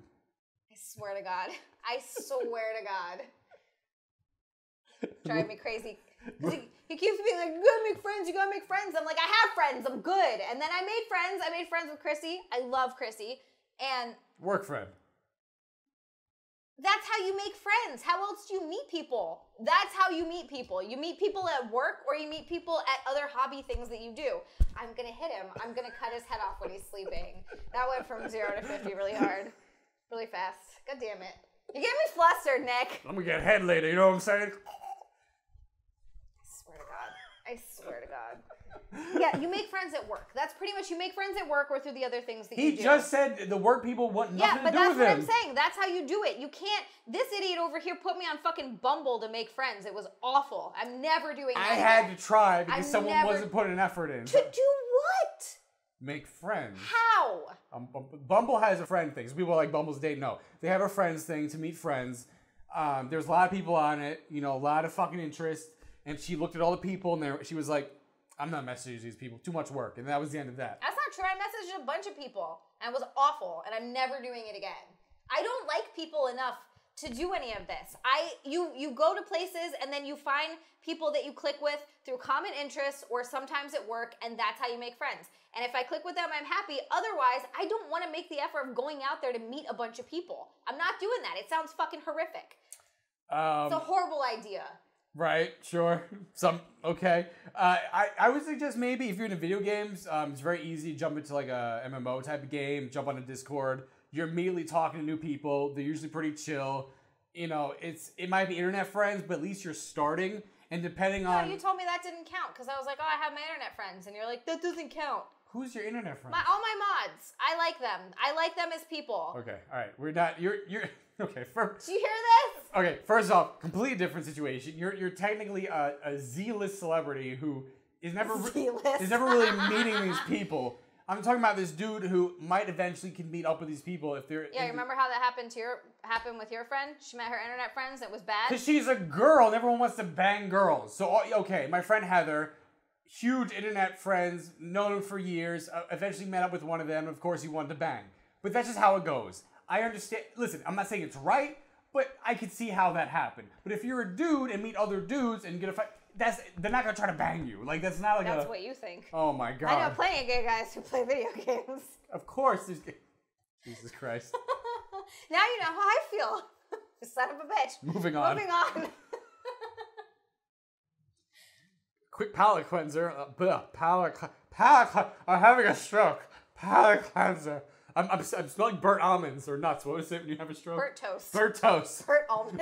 I swear to God. I swear to God. Drive me crazy. He, he keeps being like, you gotta make friends, you gotta make friends. I'm like, I have friends, I'm good. And then I made friends. I made friends with Chrissy. I love Chrissy. And work friend. That's how you make friends. How else do you meet people? That's how you meet people. You meet people at work, or you meet people at other hobby things that you do. I'm gonna hit him. I'm gonna cut his head off when he's sleeping. That went from zero to fifty really hard. Really fast. God damn it. You get me flustered, Nick. I'm gonna get head later, you know what I'm saying? I swear to God. I swear to God. Yeah, you make friends at work. That's pretty much, you make friends at work or through the other things that he you do. He just said the work people want nothing yeah, to do with him. Yeah, but that's what I'm saying. That's how you do it. You can't, this idiot over here put me on fucking Bumble to make friends. It was awful. I'm never doing that. I had to try because I'm someone never... wasn't putting an effort in. To do what? Make friends. How? Um, Bumble has a friend thing. So people are like, Bumble's dating. No, they have a friends thing to meet friends. Um, there's a lot of people on it. You know, a lot of fucking interest. And she looked at all the people and there, she was like, I'm not messaging these people. Too much work. And that was the end of that. That's not true. I messaged a bunch of people. And it was awful. And I'm never doing it again. I don't like people enough to do any of this. I you you go to places and then you find people that you click with through common interests or sometimes at work, and that's how you make friends. And if I click with them, I'm happy. Otherwise, I don't want to make the effort of going out there to meet a bunch of people. I'm not doing that. It sounds fucking horrific. Um, it's a horrible idea. Right, sure. Some okay. Uh, I, I would suggest maybe if you're into video games, um, it's very easy to jump into like a M M O type of game, jump on a Discord. You're immediately talking to new people. They're usually pretty chill. You know, it's it might be internet friends, but at least you're starting. And depending no, on... No, you told me that didn't count because I was like, oh, I have my internet friends. And you're like, that doesn't count. Who's your internet friends? My, all my mods. I like them. I like them as people. Okay, all right. We're not... You're... you're okay, first... Do you hear this? Okay, first off, completely different situation. You're you're technically a, a Z-list celebrity who is never is never really meeting these people. I'm talking about this dude who might eventually can meet up with these people if they're... Yeah, you remember how that happened to your happened with your friend? She met her internet friends. It was bad. Because she's a girl and everyone wants to bang girls. So, okay, my friend Heather, huge internet friends, known him for years, uh, eventually met up with one of them. Of course, he wanted to bang. But that's just how it goes. I understand. Listen, I'm not saying it's right, but I could see how that happened. But if you're a dude and meet other dudes and get a fight, that's they're not gonna try to bang you. Like that's not like that's a, what you think. Oh my God. I know plenty of gay guys who play video games. Of course, there's Jesus Christ. Now you know how I feel. Son of a bitch. Moving on. Moving on. Quick palate cleanser. Uh, bleh, palate, palate. I'm having a stroke. Palate cleanser. I'm, I'm, I'm smelling burnt almonds or nuts. What is it when you have a stroke? Burnt toast. Burnt toast. Burnt almonds.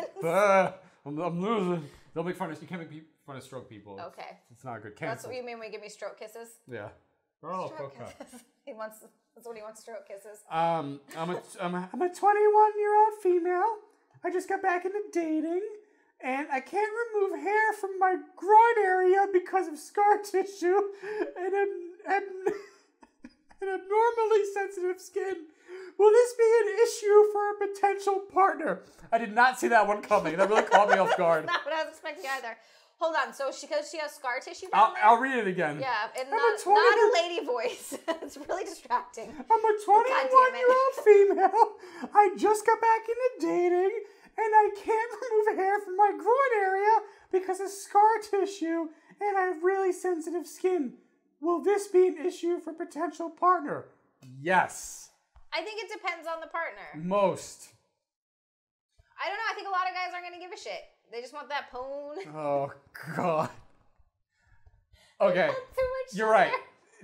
I'm, I'm losing. Don't make fun of. You can't make fun of stroke people. Okay. It's not good. Cancel. That's what you mean when you give me stroke kisses? Yeah. Oh, stroke okay. kisses. He wants. That's what he wants. Stroke kisses. Um, I'm a I'm a, I'm a twenty-one-year-old female. I just got back into dating, and I can't remove hair from my groin area because of scar tissue, and I'm, I'm and abnormally sensitive skin. Will this be an issue for a potential partner? I did not see that one coming. That really caught me off guard. Not what I was expecting either. Hold on. So she, because she has scar tissue down I'll, there? I'll read it again. Yeah. And not a, not a lady voice. It's really distracting. I'm a twenty-one-year-old female. I just got back into dating, and I can't remove hair from my groin area because of scar tissue, and I have really sensitive skin. Will this be an issue for potential partner? Yes. I think it depends on the partner. Most. I don't know. I think a lot of guys aren't going to give a shit. They just want that pone. Oh, God. Okay. You're right.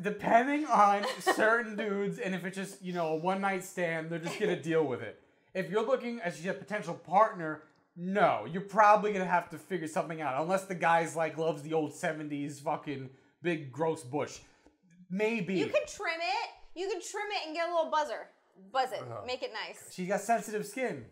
Depending on certain dudes, and if it's just, you know, a one-night stand, they're just going to deal with it. If you're looking as a potential partner, no. You're probably going to have to figure something out. Unless the guy's, like, loves the old seventies fucking big gross bush. Maybe. You can trim it. You can trim it and get a little buzzer. Buzz it. Make it nice. She's got sensitive skin.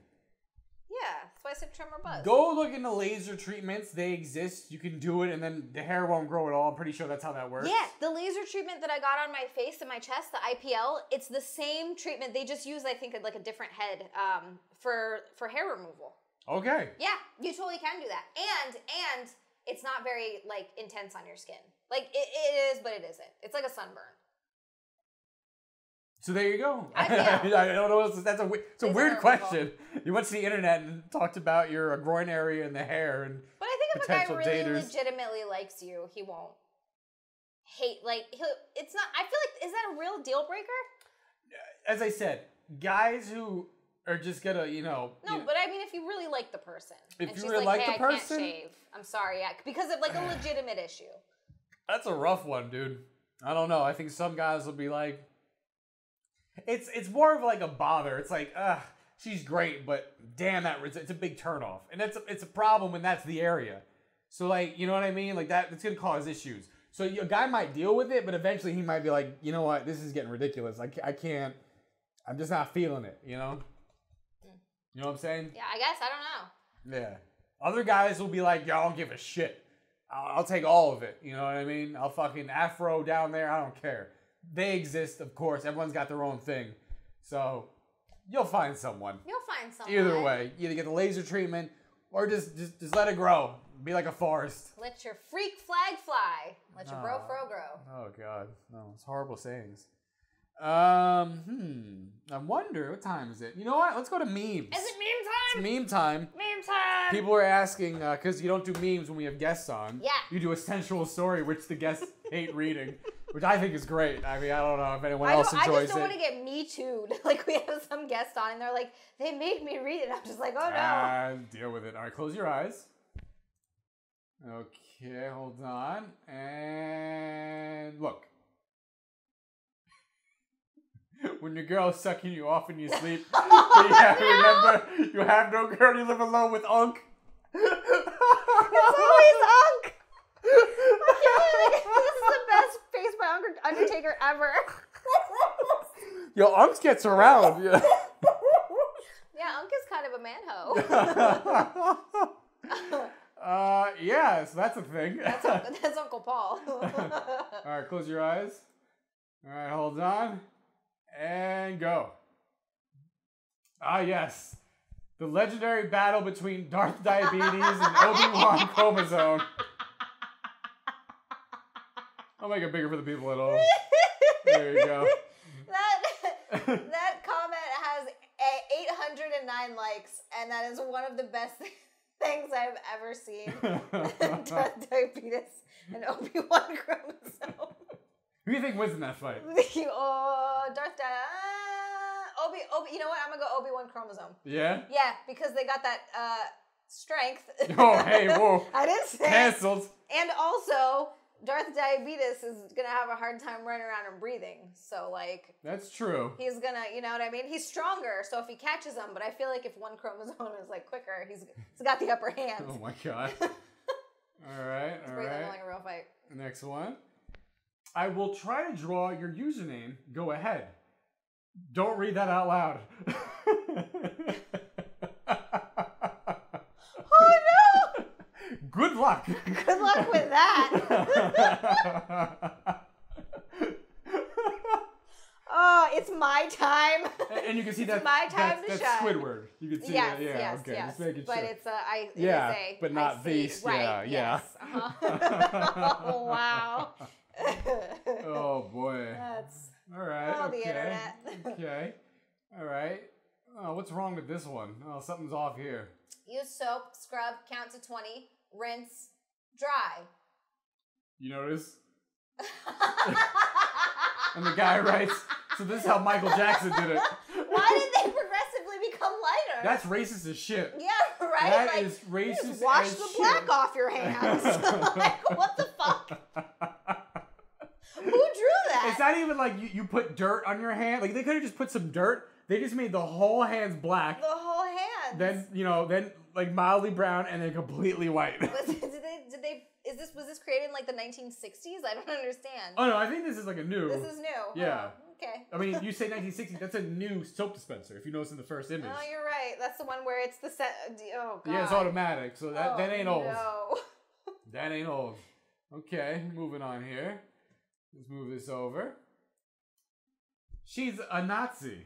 Yeah. why I said trim or buzz. Go look into laser treatments. They exist. You can do it, and then the hair won't grow at all. I'm pretty sure that's how that works. Yeah, the laser treatment that I got on my face and my chest, the I P L, it's the same treatment. They just use, I think, like a different head um, for, for hair removal. Okay. Yeah, you totally can do that. And, and it's not very, like, intense on your skin. Like, it, it is, but it isn't. It's like a sunburn. So there you go. I, yeah. I don't know. That's a it's a it's weird question. You went to the internet and talked about your groin area and the hair and but I think if a guy really daters. legitimately likes you, he won't hate. Like he'll. It's not. I feel like is that a real deal breaker? As I said, guys who are just gonna, you know. No, you know, but I mean, if you really like the person, if and you she's really like, like hey, the I person, can't shave. I'm sorry, yeah, because of like a legitimate issue. That's a rough one, dude. I don't know. I think some guys will be like. It's it's more of like a bother. It's like, ah, she's great, but damn, that it's a big turnoff, and that's a, it's a problem when that's the area. So like, you know what I mean? Like that, it's gonna cause issues. So a guy might deal with it, but eventually he might be like, you know what? This is getting ridiculous. I I can't. I'm just not feeling it. You know. You know what I'm saying? Yeah, I guess I don't know. Yeah. Other guys will be like, yo, I don't give a shit. I'll, I'll take all of it. You know what I mean? I'll fucking afro down there. I don't care. They exist, of course. Everyone's got their own thing. So, you'll find someone. You'll find someone. Either way. Either get the laser treatment or just just, just let it grow. Be like a forest. Let your freak flag fly. Let your oh. bro fro grow. Oh, God. No, it's horrible sayings. Um, hmm. I wonder, what time is it? You know what? Let's go to memes. Is it meme time? It's meme time. Meme time. People are asking, because uh, you don't do memes when we have guests on. Yeah. You do a sensual story, which the guests hate reading. Which I think is great. I mean, I don't know if anyone else enjoys it. I just don't want to get me too'd. Like, we have some guests on, and they're like, they made me read it. I'm just like, oh, no. Uh, deal with it. All right, close your eyes. Okay, hold on. And look. When your girl's sucking you off and you sleep, oh, you have to no. remember, you have no girl, you live alone with Unk. It's always Unk. This is the best face by Undertaker ever. Yo, Unks gets around. Yeah, yeah, Unk is kind of a man-ho. uh, yeah, so that's a thing. That's, that's Uncle Paul. All right, close your eyes. All right, hold on. And go. Ah, yes. The legendary battle between Darth Diabetes and Obi-Wan Chromazone. I'll make it bigger for the people at home. There you go. That that comment has eight hundred nine likes, and that is one of the best things I've ever seen. Darth Diabetes and Obi-Wan Chromazone. Who do you think wins in that fight? Oh, Darth Diabetes. Obi, Obi, you know what? I'm going to go Obi-Wan Chromazone. Yeah? Yeah, because they got that uh, strength. Oh, hey, whoa. I didn't say Cancelled. And also, Darth Diabetes is going to have a hard time running around and breathing. So, like. That's true. He's going to, you know what I mean? He's stronger, so if he catches him. But I feel like if one chromosome is, like, quicker, he's, he's got the upper hand. Oh, my God. all right, all breathing right. like a real fight. Next one. I will try to draw your username. Go ahead. Don't read that out loud. Oh, no! Good luck. Good luck with that. Oh, it's my time. And you can see that, my time that, to that's shine. Squidward. You can see yes, that. Yeah, yes, okay. Yes. Just making but sure. It's a, I, it yeah, is a, but not these. Right, yeah, yes. Yeah. Uh-huh. Oh, wow. Oh boy. That's all right. Oh, okay. The internet. Okay. All right. Oh, what's wrong with this one? Oh, something's off here. Use soap, scrub, count to twenty, rinse, dry. You notice? And the guy writes, so this is how Michael Jackson did it. Why did they progressively become lighter? That's racist as shit. Yeah, right? That like, is racist as shit. Just wash the shit. black off your hands. Like, what the fuck? Who drew that? It's not even like you, you put dirt on your hand. Like, they could have just put some dirt. They just made the whole hands black. The whole hands. Then, you know, then, like, mildly brown and then completely white. Was it, did they, did they, is this, was this created in, like, the nineteen sixties? I don't understand. Oh, no, I think this is, like, a new. This is new. Yeah. Huh? Okay. I mean, you say nineteen sixties. That's a new soap dispenser, if you notice in the first image. Oh, you're right. That's the one where it's the set. Oh, God. Yeah, it's automatic. So that, oh, that ain't no. old. No. That ain't old. Okay, moving on here. Let's move this over. She's a Nazi.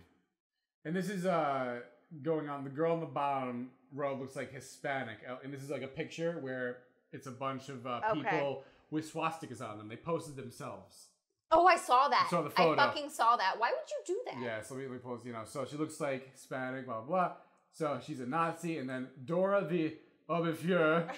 And this is uh, going on. The girl on the bottom row looks like Hispanic. And this is like a picture where it's a bunch of uh, okay. people with swastikas on them. They posted themselves. Oh, I saw that. I saw the photo. I fucking saw that. Why would you do that? Yeah, so we, we post, you know, so she looks like Hispanic, blah, blah. So she's a Nazi. And then Dora the Obefier.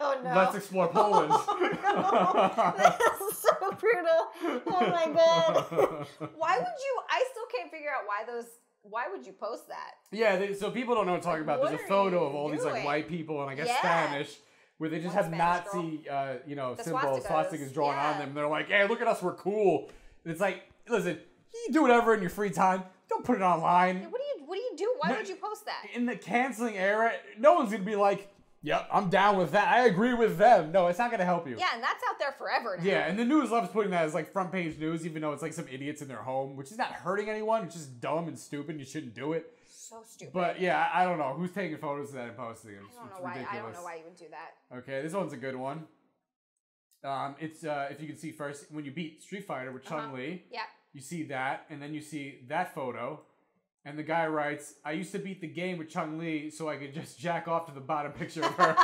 Oh, no. Let's explore Poland. Oh, no. This is so brutal. Oh, my God. Why would you? I still can't figure out why those... Why would you post that? Yeah, they, so people don't know what I'm talking about. What There's a photo of all doing? these like white people and I guess yeah. Spanish, where they just One have Spanish Nazi, uh, you know, the symbols, swastikas drawn yeah. on them. They're like, "Hey, look at us, we're cool." And it's like, listen, you do whatever in your free time. Don't put it online. Yeah, what do you? What do you do? Why no, would you post that? In the canceling era, no one's gonna be like, "Yep, I'm down with that. I agree with them." No, it's not going to help you. Yeah, and that's out there forever now. Yeah, and the news loves putting that as like front page news, even though it's like some idiots in their home, which is not hurting anyone. It's just dumb and stupid. You shouldn't do it. So stupid. But yeah, I don't know. Who's taking photos of that and posting it? It's, I don't know it's why. Ridiculous. I don't know why you would do that. Okay, this one's a good one. Um, it's, uh, if you can see first, when you beat Street Fighter with Chun-Li, uh-huh. yeah. you see that, and then you see that photo. And the guy writes, "I used to beat the game with Chun-Li so I could just jack off to the bottom picture of her."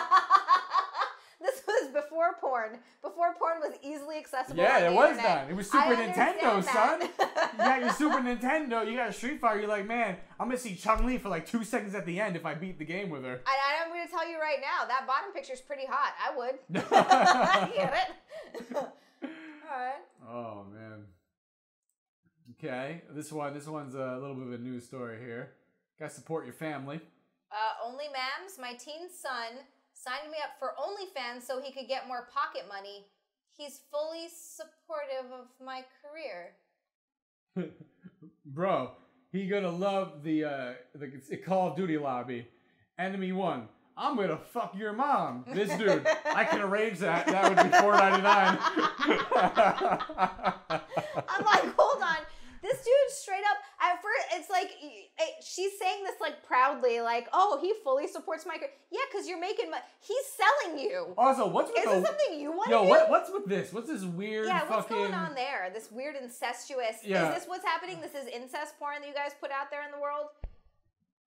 This was before porn. Before porn was easily accessible. Yeah, it was not. It was Super Nintendo, son. You got your Super Nintendo, you got a Street Fighter, you're like, man, I'm going to see Chun-Li for like two seconds at the end if I beat the game with her. And I'm going to tell you right now, that bottom picture's pretty hot. I would. I get it. All right. Oh, man. Okay, this one, this one's a little bit of a news story here. Gotta support your family. Uh, only mams, my teen son signed me up for OnlyFans so he could get more pocket money. He's fully supportive of my career. Bro, he gonna love the, uh, the Call of Duty lobby. Enemy one, I'm gonna fuck your mom. This dude, I can arrange that. That would be four ninety-nine. I'm like, hold on. This dude straight up, at first, it's like, she's saying this like proudly, like, oh, he fully supports my career. Yeah, because you're making money. He's selling you. Also, what's with Is this something you want to Yo, what, what's with this? What's this weird yeah, fucking... Yeah, what's going on there? This weird incestuous... Yeah. Is this what's happening? This is incest porn that you guys put out there in the world?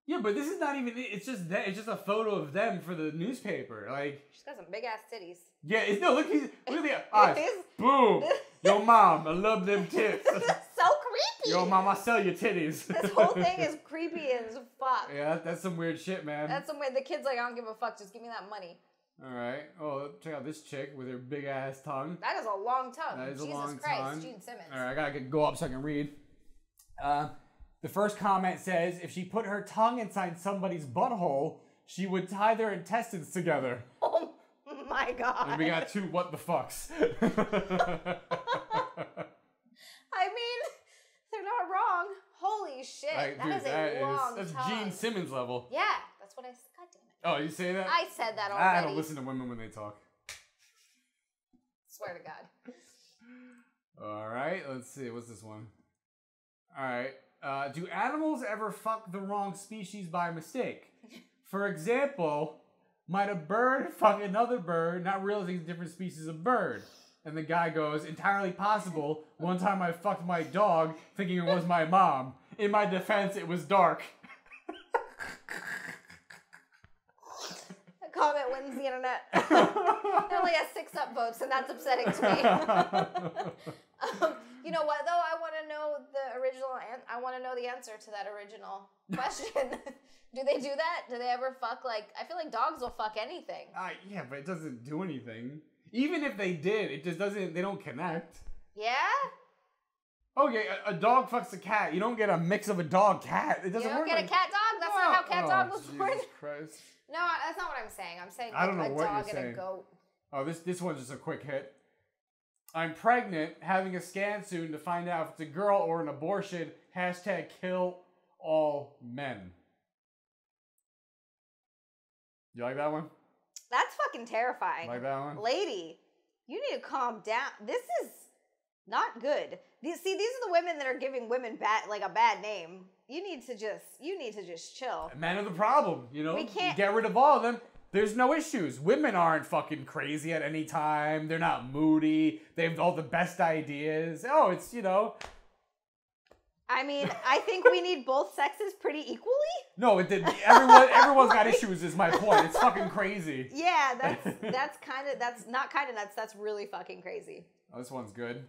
Yeah, but this is not even... It's just that, it's just a photo of them for the newspaper, like... She's got some big-ass titties. Yeah, it's, no, look, he's, look at the eyes. Is, Boom. This, Yo, mom, I love them tits. This is so creepy. Yo, mom, I sell your titties. This whole thing is creepy as fuck. Yeah, that, that's some weird shit, man. That's some weird... The kid's like, I don't give a fuck. Just give me that money. All right. Oh, check out this chick with her big-ass tongue. That is a long tongue. That is Jesus a long Christ, tongue. Gene Simmons. All right, I gotta get, go up so I can read. Uh... The first comment says, if she put her tongue inside somebody's butthole, she would tie their intestines together. Oh my God. And we got two what the fucks. I mean, they're not wrong. Holy shit. Right, that dude, is that a long is, That's tongue. Gene Simmons level. Yeah, that's what I said. God damn it. Oh, you say that? I said that already. I don't listen to women when they talk. Swear to God. All right, let's see. What's this one? All right. Uh, do animals ever fuck the wrong species by mistake? For example, might a bird fuck another bird, not realizing it's a different species of bird? And the guy goes, entirely possible. One time I fucked my dog, thinking it was my mom. In my defense, it was dark. The comment wins the internet. It only has six upvotes, and that's upsetting to me. Um, you know what, though? I want to know the original, an I want to know the answer to that original question. Do they do that? Do they ever fuck, like, I feel like dogs will fuck anything. Uh, yeah, but it doesn't do anything. Even if they did, it just doesn't, they don't connect. Yeah? Okay, a, a dog fucks a cat. You don't get a mix of a dog-cat. It doesn't you don't work get like, a cat-dog? That's no. not how cat-dog was born. Jesus Christ. No, that's not what I'm saying. I'm saying like, I don't know a what dog you're and saying. a goat. Oh, this, this one's just a quick hit. I'm pregnant, having a scan soon to find out if it's a girl or an abortion. Hashtag kill all men. You like that one? That's fucking terrifying. Like that one? Lady, you need to calm down. This is not good. These, see, these are the women that are giving women bad, like a bad name. You need to just, you need to just chill. Men are the problem, you know. We can't get rid of all of them. There's no issues. Women aren't fucking crazy at any time. They're not moody. They have all the best ideas. Oh, it's, you know. I mean, I think we need both sexes pretty equally. No, it did. Everyone, everyone's like, got issues. Is my point. It's fucking crazy. Yeah, that's that's kind of that's not kind of nuts. That's really fucking crazy. Oh, this one's good.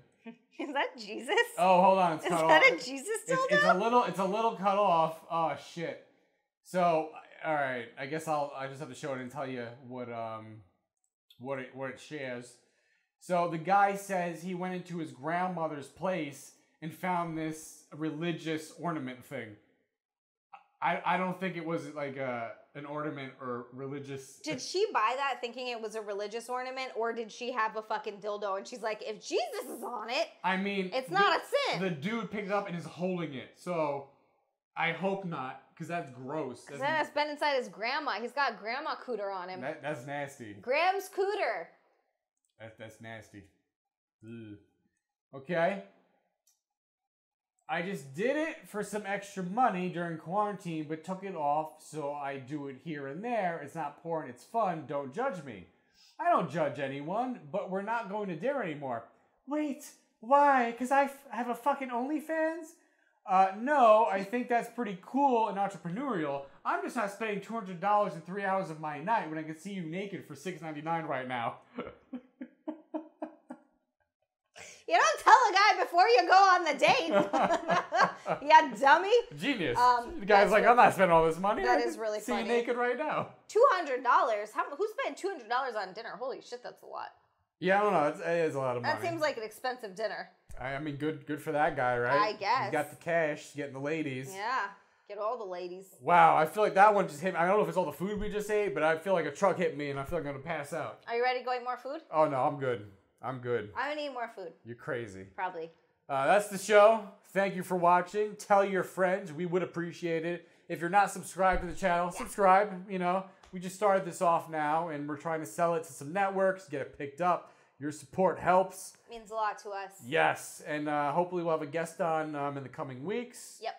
Is that Jesus? Oh, hold on. It's is cut that off. A Jesus dildo? It's, it's a little. It's a little cut off. Oh shit. So, all right. I guess I'll. I just have to show it and tell you what um, what it what it shares. So the guy says he went into his grandmother's place and found this religious ornament thing. I, I don't think it was like a, an ornament or religious. Did she buy that thinking it was a religious ornament, or did she have a fucking dildo and she's like, if Jesus is on it, I mean, it's not the, a sin. The dude picked it up and is holding it. So I hope not, because that's gross. Because then that's been inside his grandma. He's got grandma cooter on him. That, that's nasty. Graham's cooter. That, that's nasty. Ugh. Okay. I just did it for some extra money during quarantine, but took it off, so I do it here and there. It's not porn, it's fun. Don't judge me. I don't judge anyone, but we're not going to dinner anymore. Wait, why? Because I, I have a fucking OnlyFans? Uh, no, I think that's pretty cool and entrepreneurial. I'm just not spending two hundred dollars in three hours of my night when I can see you naked for six ninety-nine right now. You don't tell a guy before you go on the date. Yeah, dummy. Genius. Um, the guy's like, really, I'm not spending all this money. That is really see funny. See you naked right now. two hundred dollars. How, who spent two hundred dollars on dinner? Holy shit, that's a lot. Yeah, I don't know. It's, it is a lot of money. That seems like an expensive dinner. I mean, good good for that guy, right? I guess. He's got the cash, getting the ladies. Yeah, get all the ladies. Wow, I feel like that one just hit me. I don't know if it's all the food we just ate, but I feel like a truck hit me and I feel like I'm going to pass out. Are you ready to go eat more food? Oh, no, I'm good. I'm good. I'm gonna eat more food. You're crazy. Probably. Uh, that's the show. Thank you for watching. Tell your friends. We would appreciate it. If you're not subscribed to the channel, yeah. subscribe. You know, we just started this off now, and we're trying to sell it to some networks, get it picked up. Your support helps. Means a lot to us. Yes, and uh, hopefully we'll have a guest on um, in the coming weeks. Yep.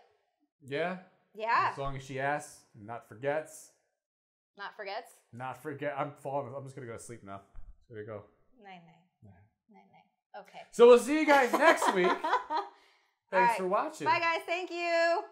Yeah? Yeah. As long as she asks, not forgets. Not forgets? Not forget. I'm falling. I'm just gonna go to sleep now. There you go. Night night. Okay. So we'll see you guys next week. Thanks right. for watching. Bye, guys. Thank you.